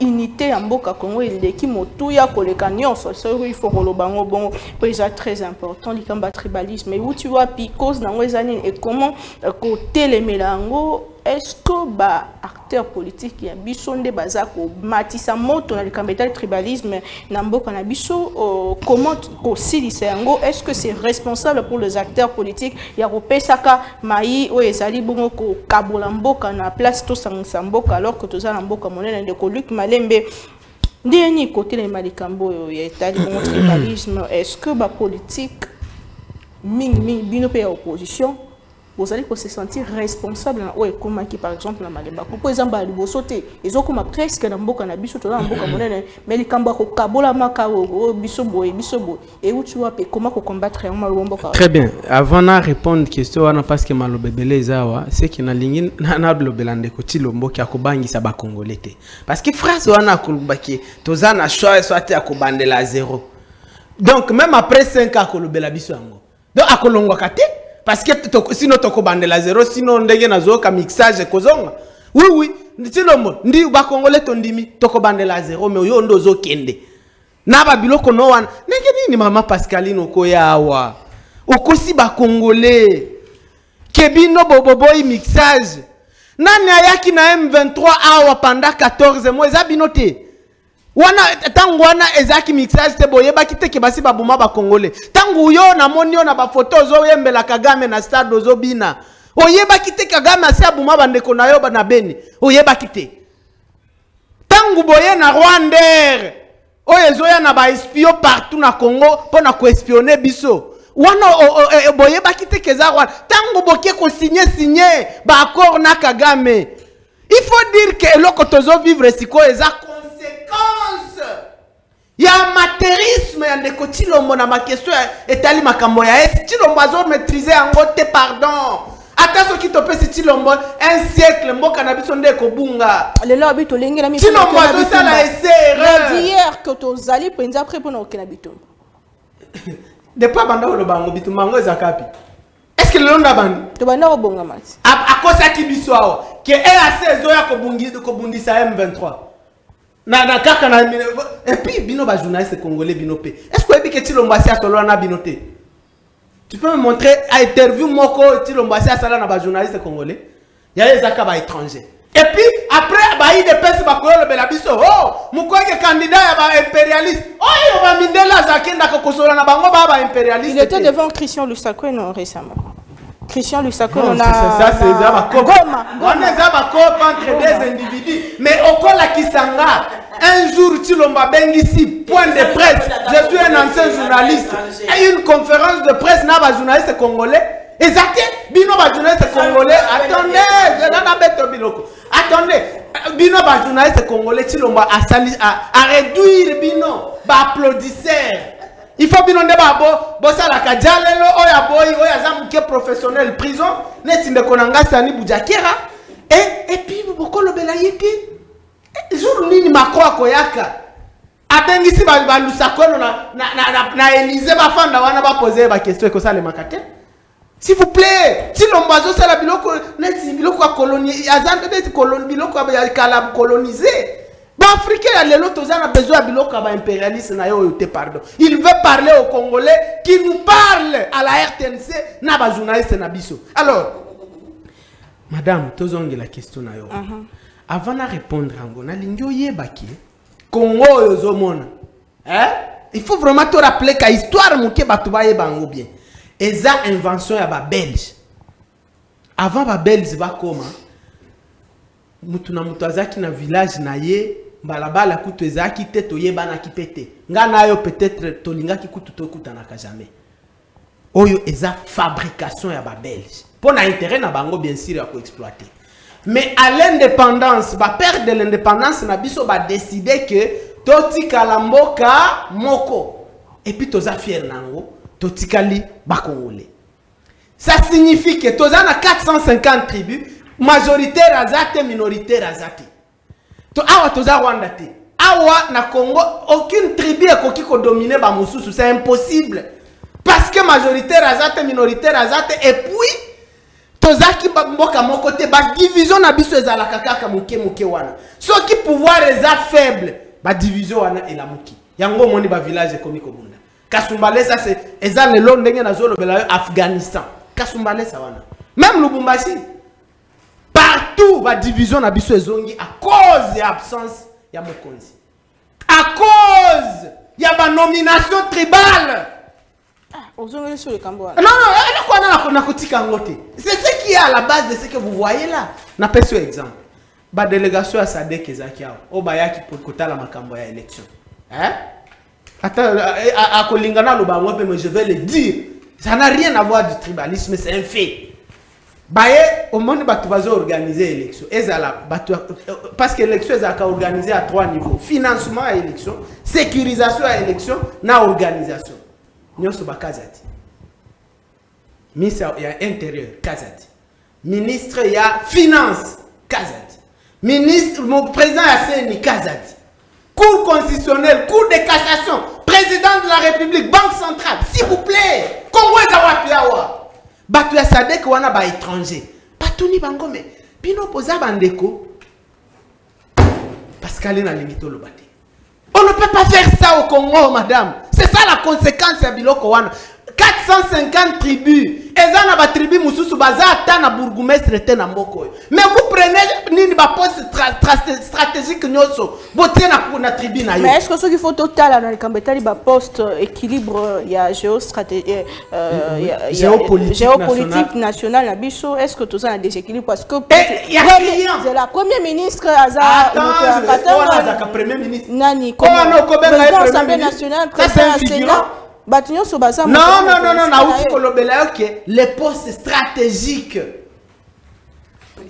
unité en Mboka Congo et les qui motuya collecanion sur ce il faut rolobango bon déjà très important les combats tribalisme et où tu vois puis cause dans les années et comment côté les mélango est-ce que bah acteurs politiques qui a bison des bazako matissa moto dans le combat tribalisme na Mboka na biso comment aussi lisango est-ce que c'est responsable pour les acteurs politiques ya kopesaka mai o ezali bongo ko kabola Mboka na place to sangisa Mboka alors que tozala Mboka monene de Luc Malembe dernier côté les malikambo ya etali bon tribalisme est-ce que ba politique ming bino pe opposition vous allez se sentir responsable ou comme qui par exemple la malemba pour exemple ils sauter ils ont comme presque dans Mboka na biso tola Mboka monene mais les kamba ko kabola makao biso boy et où tu vois comment combattre en Mboka. Très bien, avant de répondre question ana parce que malobebele zawa c'est qui na lingine na belande ko Tshilombo ki akobangisa ba congolais te parce que phrase wana kolubaki tozana choix soit akobandela à zéro donc même après 5 ans kolobela biso yango donc akolongwa kate. Parce que sinon, tu as la zéro, sinon, tu as un mixage. Oui, si tu as la zéro, mais tu maman Pascaline Okoyawa. Okosi ba Congolais. Kebino boboboy mixage. Nani ayaki na M23 awa pendant 14 mois, wana tangu wana ezaki mixage te boye ba kite ke basi babuma ba Congolais tangu yo na moni yo na ba photo zo yembe la Kagame na stade zo bina oye ba kite Kagame asi abuma ba ndeko na yo ba na Beni oye ba kite tangu boye na Rwanda oye zo ya na ba espio partout na Congo pona ko espionner biso wana boye ba kite ke za Rwanda tangu boke ko signer ba accord na Kagame il faut dire que eloko tozo vivre siko ezako il y a un matérisme, il y a des côtés de ma question est allé ma camoya. Est-ce que Tshilombo a maîtrisé en gros tes pardons? Attention qui te peut si Tshilombo un siècle, mon cannabis on est kobunga. Le lobby to l'ingé la mise. Tshilombo a tout ça la essai. Hier que tu allais prendre après pour nos cannabis. De quoi bandau le bango bitu mango zakapi? Est-ce que le long d'abandon? Tu bandau au bonga mat. À cause à qui bisoa? Que est à 16 heures kobungi de kobundi sa M23. Et puis, bino ba journaliste congolais binope. Est-ce que tu Tshilombo a solana binoté? Tu peux me montrer à interview moko Tshilombo a solana ba journaliste congolais? Il y a les zaka ba étrangers. Et puis après ba il dépêche ba koyole belabiso. Oh, muko ke candidat ba impérialiste. Oh, il va mindela zakenda ko solana bango ba impérialiste. Il était devant Christian Lusako récemment. Christian Lusako, on a. Ça, c'est la cope. On a la cope entre des individus. Mais au Kola Kisanga, un jour, Tshilombo Bengisi, point de presse. Je suis un ancien journaliste. Et une conférence de presse, n'a pas journaliste congolais. Exactement. Bino ba journaliste congolais. Attendez, je n'en ai pas Biloko. Attendez, Bino ba journaliste congolais, Tshilombo a réduire Bino, ba applaudisseur. Il faut bien on débat bon ça la kajalelo oya boy oya zamuke professionnel prison neti mekonanga sani bujakera et puis boko lobela yeki jour nini makwa koyaka abengisi ba lusakolo na Élysée ba fanda wana ba poser ba question ko sale makate s'il vous plaît Tshilombo zo sala biloko neti biloko koloniser azande neti kolon biloko ya kala coloniser Africain, il veut parler aux Congolais qui nous parlent à la RTNC, n'a pas journaliste Nabiso. Alors, madame, tozongi la question na yo. Avant de répondre, il faut vraiment te rappeler que l'histoire mouké batoubaye bango bien. Et ça, invention ya ba Belge. Avant ba Belge va comment? Mutuna mutazaki na village na ye. Balabala kutu ezaki te to yebana ki pete. Nga na yo peut-être to linga ki kutu to kutanaka jamais. Oyo eza fabrication ya ba Belge. Pona intérêt na bango bien sûr ya ko exploiter. Mais à l'indépendance, ba perte de l'indépendance na biso ba décider que toti kalamboka moko. Et puis toza fier nango, toti kali ba Congolais. Ça signifie que toza na 450 tribus, majoritaire azate, minoritaire azate. To awa toza Rwanda te. Awa na Congo, aucune tribu qui ko dominer ba mususu, c'est impossible. Parce que majoritaire azate, minoritaire azate et puis tozaki mboka mon côté ba division na biso ezala kaka moke moke wana soki pouvoir les a faible ba division wana elamuki yango moni ba village ekomi kobunda Kasumbale ça c'est ezale lo ndenge na zolo bela Afghanistan Kasumbale ça wana même Lubumbashi partout ba division na biso ezongi à cause de absence ya mokonzi à cause ya ba nomination tribale. Non, non, c'est ce qu'il y a à la base de ce que vous voyez là. Je vais vous exemple. La délégation à Sadek et Zakia, au élection. Hein? À Kolingana, je vais le dire. Ça n'a rien à voir du tribalisme, c'est un fait. Au monde, ils ont organisé l'élection. Parce que l'élection est organisée à trois niveaux. Financement à l'élection, sécurisation à l'élection, na organisation. Nyonso ba Kazadi. Ministre ya intérieur Kazadi. Ministre ya finance Kazadi. Ministre mon président ya CENI Kazadi. Cour constitutionnelle, cour de cassation, président de la République, banque centrale, s'il vous plaît. Kongo ezawa piawa. Batu ya Sadek wana ba étranger. Batuni bango me bino poza bandeko. Pascal na limito lo bate. On ne peut pas faire ça au Congo, madame. C'est ça la conséquence de Biloko Wana. 450 tribus. Et ça n'a pas tribu Moussou Baza Tana Bourgoumestre Tena Mbokoy. Mais vous prenez une poste stratégique Nyoso. Botiena pour la tribu Nayo. Mais est-ce que ce qu'il faut total dans les Cambetali, il y a poste équilibre, il y a géopolitique nationale à Bicho. Est-ce que tout ça a un déséquilibre? Parce que la première ministre Azar. Attends, premier ministre. Nani, comment l'Assemblée nationale. C'est un figurant. Non, non, les postes stratégiques.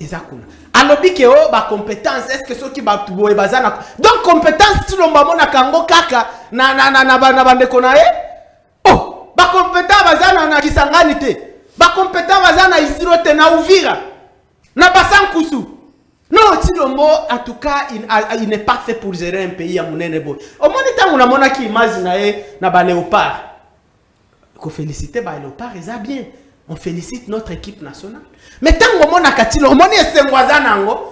Exactement. Alors, il y a compétence. Est-ce que ceux qui battent donc compétence, tu na kango kaka na oh, ba compétence bazana na kisanganite. Ba compétence bazana isirote na Uvira. Na basankusu. Non, Tshilombo, en tout cas, il n'est pas fait pour gérer un pays à mon énebo. Au moment où on a qui imagine na Léopard, qu'on félicite ba Léopard, ils a bien. On félicite notre équipe nationale. Mais tant que on a Katilo, au moment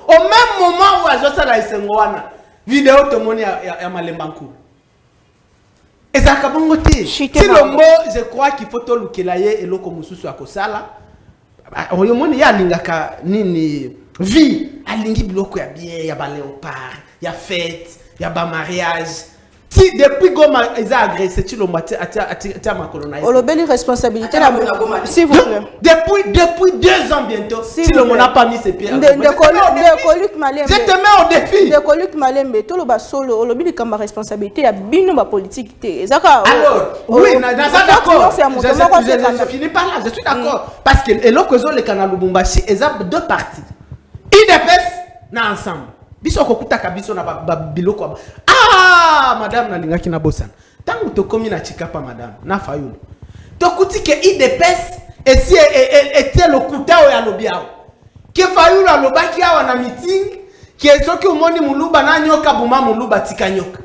où Azosa la Esengwana, vidéo de Moni à Malembankou. Et ça, Tshilombo, je crois qu'il faut tout le Kelaye et l'Okomusu soit Kosala. Au moment où il y a l'ingaka nini. Vie, alingi biloko ya bien, ya ba léopard, ya fête, ya ba mariage. Si depuis Goma, ils ont agressé, tu l'as maté à ma colonnaise. On a bien une responsabilité là. S'il vous plaît. Depuis 2 ans bientôt, si l'on n'a pas mis ses pieds. De Luc Malembe. Je te mets au défi. De Luc Malembe, tout le bas solo, on a bien une responsabilité, il y a bien une politique. Alors, oui, d'accord. Je finis par là, je suis d'accord. Parce que l'occasion, les canaux Lubumbashi, ils ont 2 parties. IDPS na ensemble. Biso kokuta kabiso na biloko. Ah madame na linga kina bosan. Tangu to komi na chikapa madame na Fayulu. To kuti ke IDPS esi était le kutao ya lobiao. Ke Fayulu alobaki awa na meeting ke ezoki umoni Muluba na nyoka buma Muluba tikanyoka.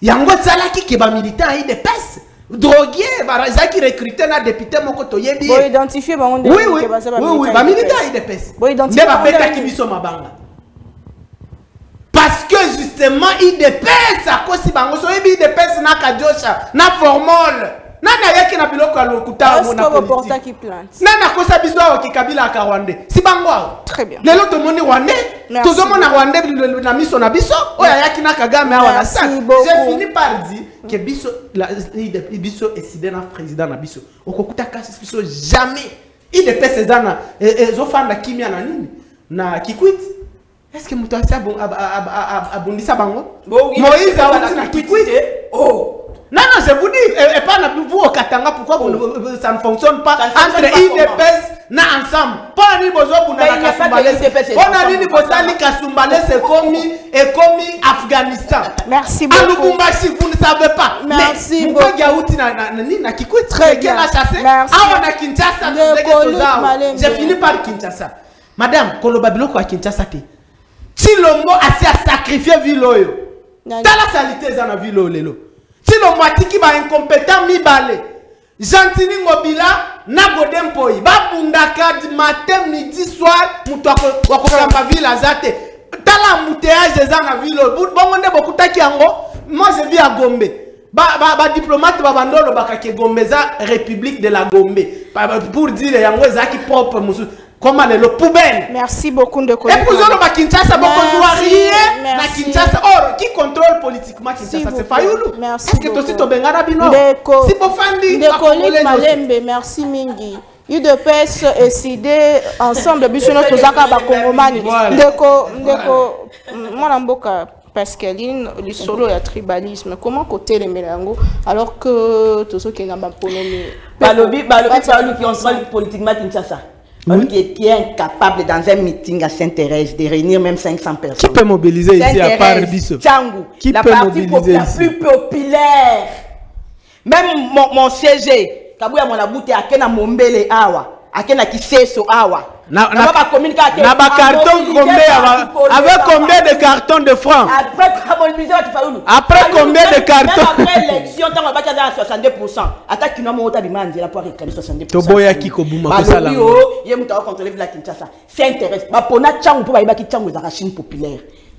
Yango tsalaki ke ba militant IDPS drogué ba zaki recruter na député moko to yebi bo identifier ba onde ke ba ba oui ba militaire IDPS bo identifier ba peta ki biso mabanga parce que justement IDPS a kosi bango so yebi IDPS na kadjosha na formol na na yeki na biloko ya lokuta mona politique na na kosa biso o ki Kabila ka Rwanda si bango awo très bien lelo to moni Rwanda to zo mona Rwanda na miso na biso o yaki na Kagame awa na sac j'ai fini par dire que biso la biso esidena président na biso okokuta kasi biso jamais il dépêche ces ana ezofanda kimia na nini na kikwit est-ce que muto asa bon abondisa bango Moïse a outi na kikwit oh non, non, je vous dis, et pas vous au Katanga, pourquoi vous, ça ne fonctionne pas entre IDPS na ensemble. Pas ni bozo pour na Kasumbalé. On a dit ni bozo ni Kasumbalé, c'est commis Afghanistan. Merci beaucoup. Lubumbashi, vous ne savez pas. Merci beaucoup. Vous Yaouti na Kikwit très bien la chasser. Ah on a Kinshasa, j'ai fini par Kinshasa. Madame, Kolobabilo ko Kinshasa te. Tshilombo a sacrifié Viloyo. Dans la salité dans la ville lelo. Si le moitié qui va incompétent mi balé, Gentini Mobila, Nagodempoi, Babundaka, du matin, midi, soir, Moutouako, Wakokamba, Ville, Azate. Tala mouteage des ans à Ville, Bongonde, Bokutakiango, moi je vis à Gombe. Ba diplomate, Babandolo, Bakake Gombeza, République de la Gombe. Pour dire, Yango, Zaki propre, Moussou. Comment le poubelle. Merci beaucoup de connaître. Et pour le Kinshasa, Kinshasa. Or, qui contrôle politiquement Kinshasa, c'est Fayulu. Merci. Est-ce que tu aussi tombes en Arabino? Si pour Fandi, Luc Malembe, merci Mingi. UDPS et CD ensemble, Bissonno Tozaka Bakongomani. Ndeko, mon amboka. Parce que le solo et le tribalisme, comment côté les mélangos alors que tout ce qui est dans ma polomie. Balobi, qui ensemble politiquement Kinshasa. Oui. Qui est incapable dans un meeting à Sainte-Thérèse de réunir même 500 personnes. Qui peut mobiliser ici à part Bissot qui la peut partie la plus populaire. Même mon CG, Kabouya Monabouté, Akena Mombele Awa, Akena Kiseso Awa. Avec combien de cartons de francs? Après combien de cartons? Après l'élection, on va dire 62%. Attaque une amour, on va dire 62%. Toboya Kikobouma, c'est ça. Sainte-Thérèse.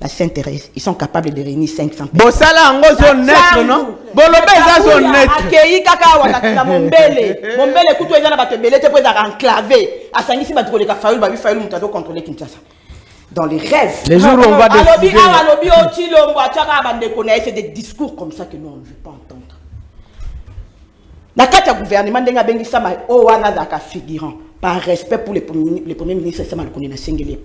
La Sainte-Thérèse, ils sont capables de réunir 500 personnes. Bossala en gros zone nette, non? Bolobé est zone nette. Akei kaka wakati na Mombele kuto ezana bato belé te preza enclavé. Asangisi batiko le Fayulu babi Fayulu mutato contrôler Kinshasa. Dans les rêves. Les jours où on va décider. Alobi o Tshilombo ataka bande connaître des discours comme ça que nous on ne veut pas entendre. La carte gouvernement ndenga bengisa ma o wana zaka figurant. Par respect pour les premiers ministres, c'est mal connu,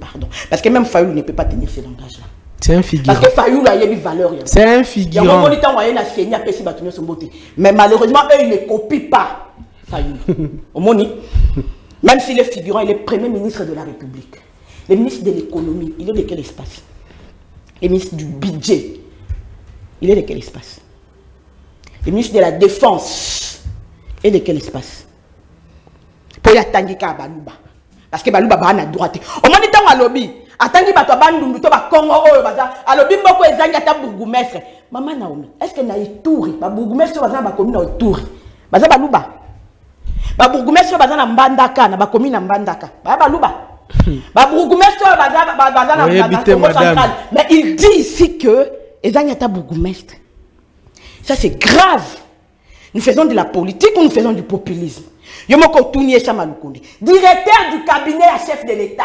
pardon. Parce que même Fayulu ne peut pas tenir ses langages-là. C'est un figurant. Parce que Fayulu a une valeur. C'est un figurant. Mais malheureusement, eux, ils ne copient pas Fayulu. Même s'il est figurant, il est premier ministre de la République. Le ministre de l'économie, il est de quel espace? Le ministre du budget, il est de quel espace? Le ministre de la défense, il est de quel espace? Pour y attendre qu'à Baluba. Parce que Baluba va à droite. Au moment où on a lobby, attendez à Bandundu, à Congo, à lobby, beaucoup de gens qui ont bourgmestre. Maman Naomi, est-ce que Naïtouri, ma bourgmestre, va dans la commune Naïtouri? Baza Baluba. Ma bourgmestre, va dans la Mbandaka, dans la commune Mbandaka. Baluba. Ma bourgmestre, va dans la commune centrale. Mais il dit ici que les gens qui ont bourgmestre. Ça, c'est grave. Nous faisons de la politique ou nous faisons du populisme? Je me continue ça Maloukondi. Directeur du cabinet à chef de l'État.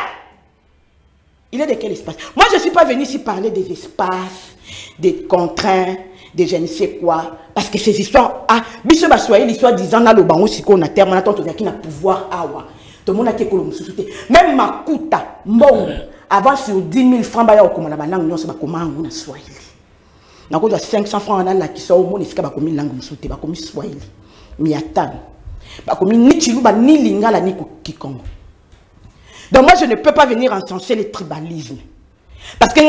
Il est de quel espace? Moi, je ne suis pas venu ici parler des espaces, des contraintes, des je ne sais quoi. Parce que ces histoires, ah, Bishop Bassoye, l'histoire disant, là, le banc aussi qu'on a terme, on attend qu'il y a pouvoir, Awa. Tout le monde a été colombe sous-souté. Même Makuta, bon, avant sur 10 000 francs, il y a un Swahili. Il y a 500 francs qui sont au monde, il y a un langue sous-souté, il y a un Swahili. Mais il y a donc moi je ne peux pas venir encenser le tribalisme parce que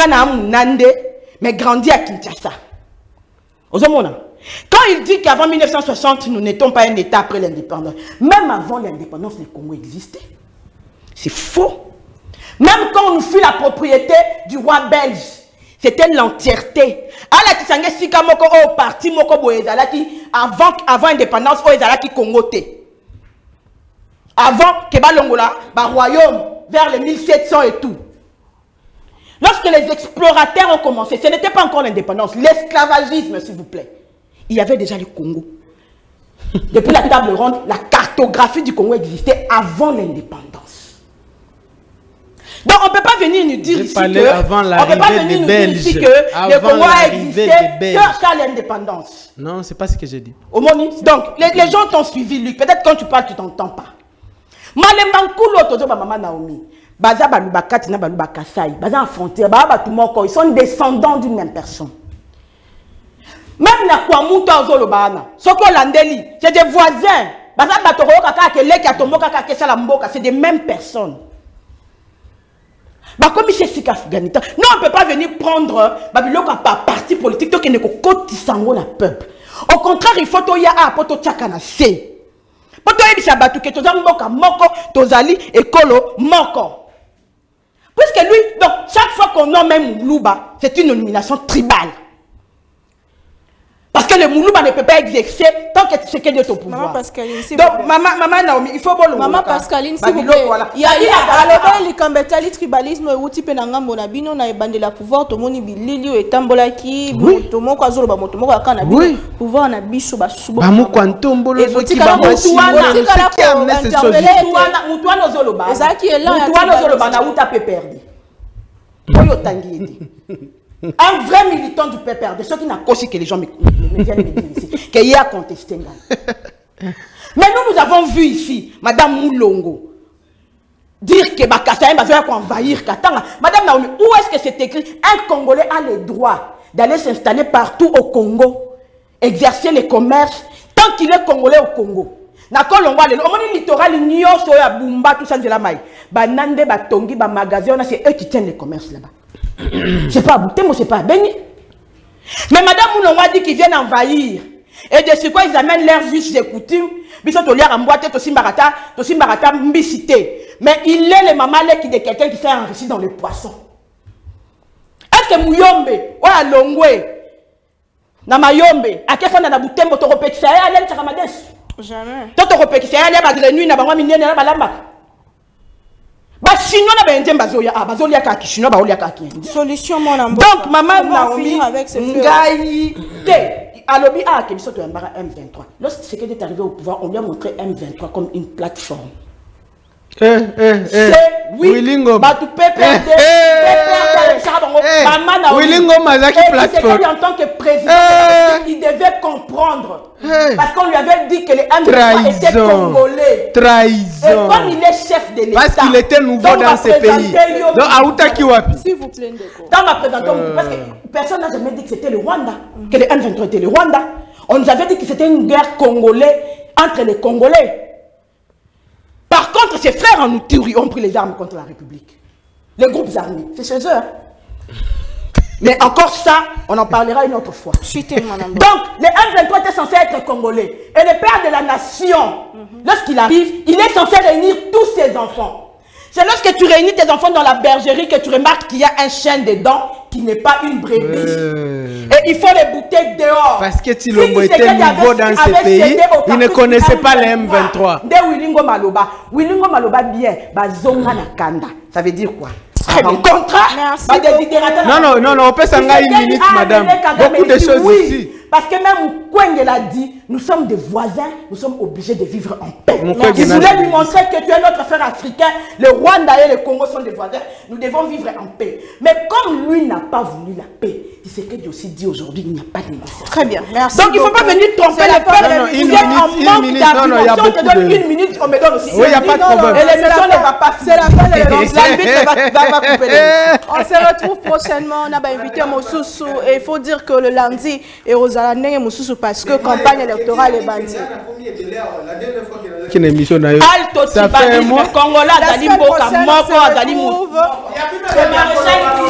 mais grandi à Kinshasa. Quand il dit qu'avant 1960 nous n'étions pas un État après l'indépendance, même avant l'indépendance le Congo existait, c'est faux. Même quand on fut la propriété du roi belge, c'était l'entièreté. Avant l'indépendance, avant que Balongola, le royaume, vers les 1700 et tout. Lorsque les explorateurs ont commencé, ce n'était pas encore l'indépendance, l'esclavagisme, s'il vous plaît. Il y avait déjà le Congo. Depuis la table ronde, la cartographie du Congo existait avant l'indépendance. Donc on ne peut pas venir nous dire ici que le Congo a existé qu'à l'indépendance. Non, ce n'est pas ce que j'ai dit. Donc les gens t'ont suivi, Luc. Peut-être quand tu parles, tu ne t'entends pas. Maman Naomi, Baza Baluba Katina Baluba Kasai, Baza affronté, Baba Tumoko, ils sont descendants d'une même personne. Même la Kwamuta Ozolobana, Soko Landeli, c'est des voisins. Baza Batoro Kaka, Leka Tomoka Kaka, Salamboka, c'est des mêmes personnes. Bah, comme c'est qu'Afghanistan, non, on ne peut pas venir prendre par parti politique, donc il ne peut pas peuple. Au contraire, il faut que y a poto tchakana c. Poto yebisabatu que toza mboka moko, tozali ekolo moko. Puisque lui, donc chaque fois qu'on nomme Muluba, c'est une nomination tribale. Parce que le Muluba ne peut pas exercer tant que Tshisekedi est au pouvoir. Maman Pascaline, si donc, vous maman Naomi, il faut bon le maman Pascaline, si vous voulez. Il y a le Kambetali tribalisme, où tu peux n'angambolabino, na ebandé la pouvoir, tout le monde bililio et tambolaki, tout le monde kazolo, tout le monde a canabi, pouvoir na biso basubo. Amu quantombolo, et tu as un qui a amené ce soir. Ou toi nos zoloba. Et ça qui est là, ou toi nos zoloba, na ou t'as peu perdu. Un vrai militant du PPRD, de ceux qui n'ont causé que les gens me viennent me dire ici, qu'il y a contesté. Mais nous avons vu ici, Madame Moulongo, dire que Bakassa va envahir Katanga. Madame Naomi, où est-ce que c'est écrit? Un Congolais a le droit d'aller s'installer partout au Congo, exercer les commerces, tant qu'il est Congolais au Congo. Nako longwa le littoral nyo soya bumba tout ça de la maille. Banande batongi ba magasin c'est eux qui tiennent les commerces là-bas. C'est pas à Butembo, c'est pas à Beni. Mais Madame Moulonga dit qu'ils viennent envahir. Et de ce quoi ils amènent leur justice des coutumes. Mais il est le maman qui de quelqu'un qui s'est enrichi dans le poisson. Est-ce que Mouyombe ou à Longwe na Mayombe à quel fond na Butembo to repète ça à l'aide Tchakamades? Jamais. Toi to repète ça à l'aide de nuit na bangwa minene na balamba. Solution mon amour. Donc maman Naomi Ngaï à l'objet à qui sont M23. Lorsque ce qui est arrivé au pouvoir, on lui a montré M23 comme une plateforme. C'est oui. Batou PPRD. Maman Naomi. En tant que président, il devait comprendre. Parce qu'on lui avait dit que les M23 étaient congolais. Trahison. Et comme il est chef de l'État. Parce qu'il était nouveau dans ce pays. Donc, s'il vous plaît, dans ma présentation, parce que personne n'a jamais dit que c'était le Rwanda. Que les M23 étaient le Rwanda. On nous avait dit que c'était une guerre congolaise entre les Congolais. Par contre, ses frères en Uturi ont pris les armes contre la République. Les groupes armés, c'est chez eux. Mais encore ça, on en parlera une autre fois. Donc, les M23 étaient censés être congolais. Et le père de la nation, lorsqu'il arrive, il est censé réunir tous ses enfants. C'est lorsque tu réunis tes enfants dans la bergerie que tu remarques qu'il y a un chien dedans qui n'est pas une brebis. Et il faut les bouter dehors. Parce que Tshilombo était nouveau dans ce pays, il ne connaissait pas les M23. Wilingo Maloba bien, Bazonga Nakanda. Ça veut dire quoi? C'est un contrat. Non, on peut s'en aller une minute, madame. Beaucoup de choses ici. Parce que même Mkwenge l'a dit, nous sommes des voisins, nous sommes obligés de vivre en paix. Je voulais lui montrer que tu es notre frère africain, le Rwanda et le Congo sont des voisins, nous devons vivre en paix. Mais comme lui n'a pas voulu la paix, c'est ce que Dieu aussi dit aujourd'hui, il n'y a pas de négociation. Très bien, merci. Donc il ne faut pas venir tromper la peur. Il y a un manque d'argumentation, on te donne une minute, on me donne aussi. Oui, il n'y a pas de problème. Et l'émission ne va pas finir. On se retrouve prochainement, on a invité Mosusu et il faut dire que le lundi et aux années Mosusu parce que campagne électorale est bandit. Alto Tibani, Congola, Zalimboka, Moko, Zalimou.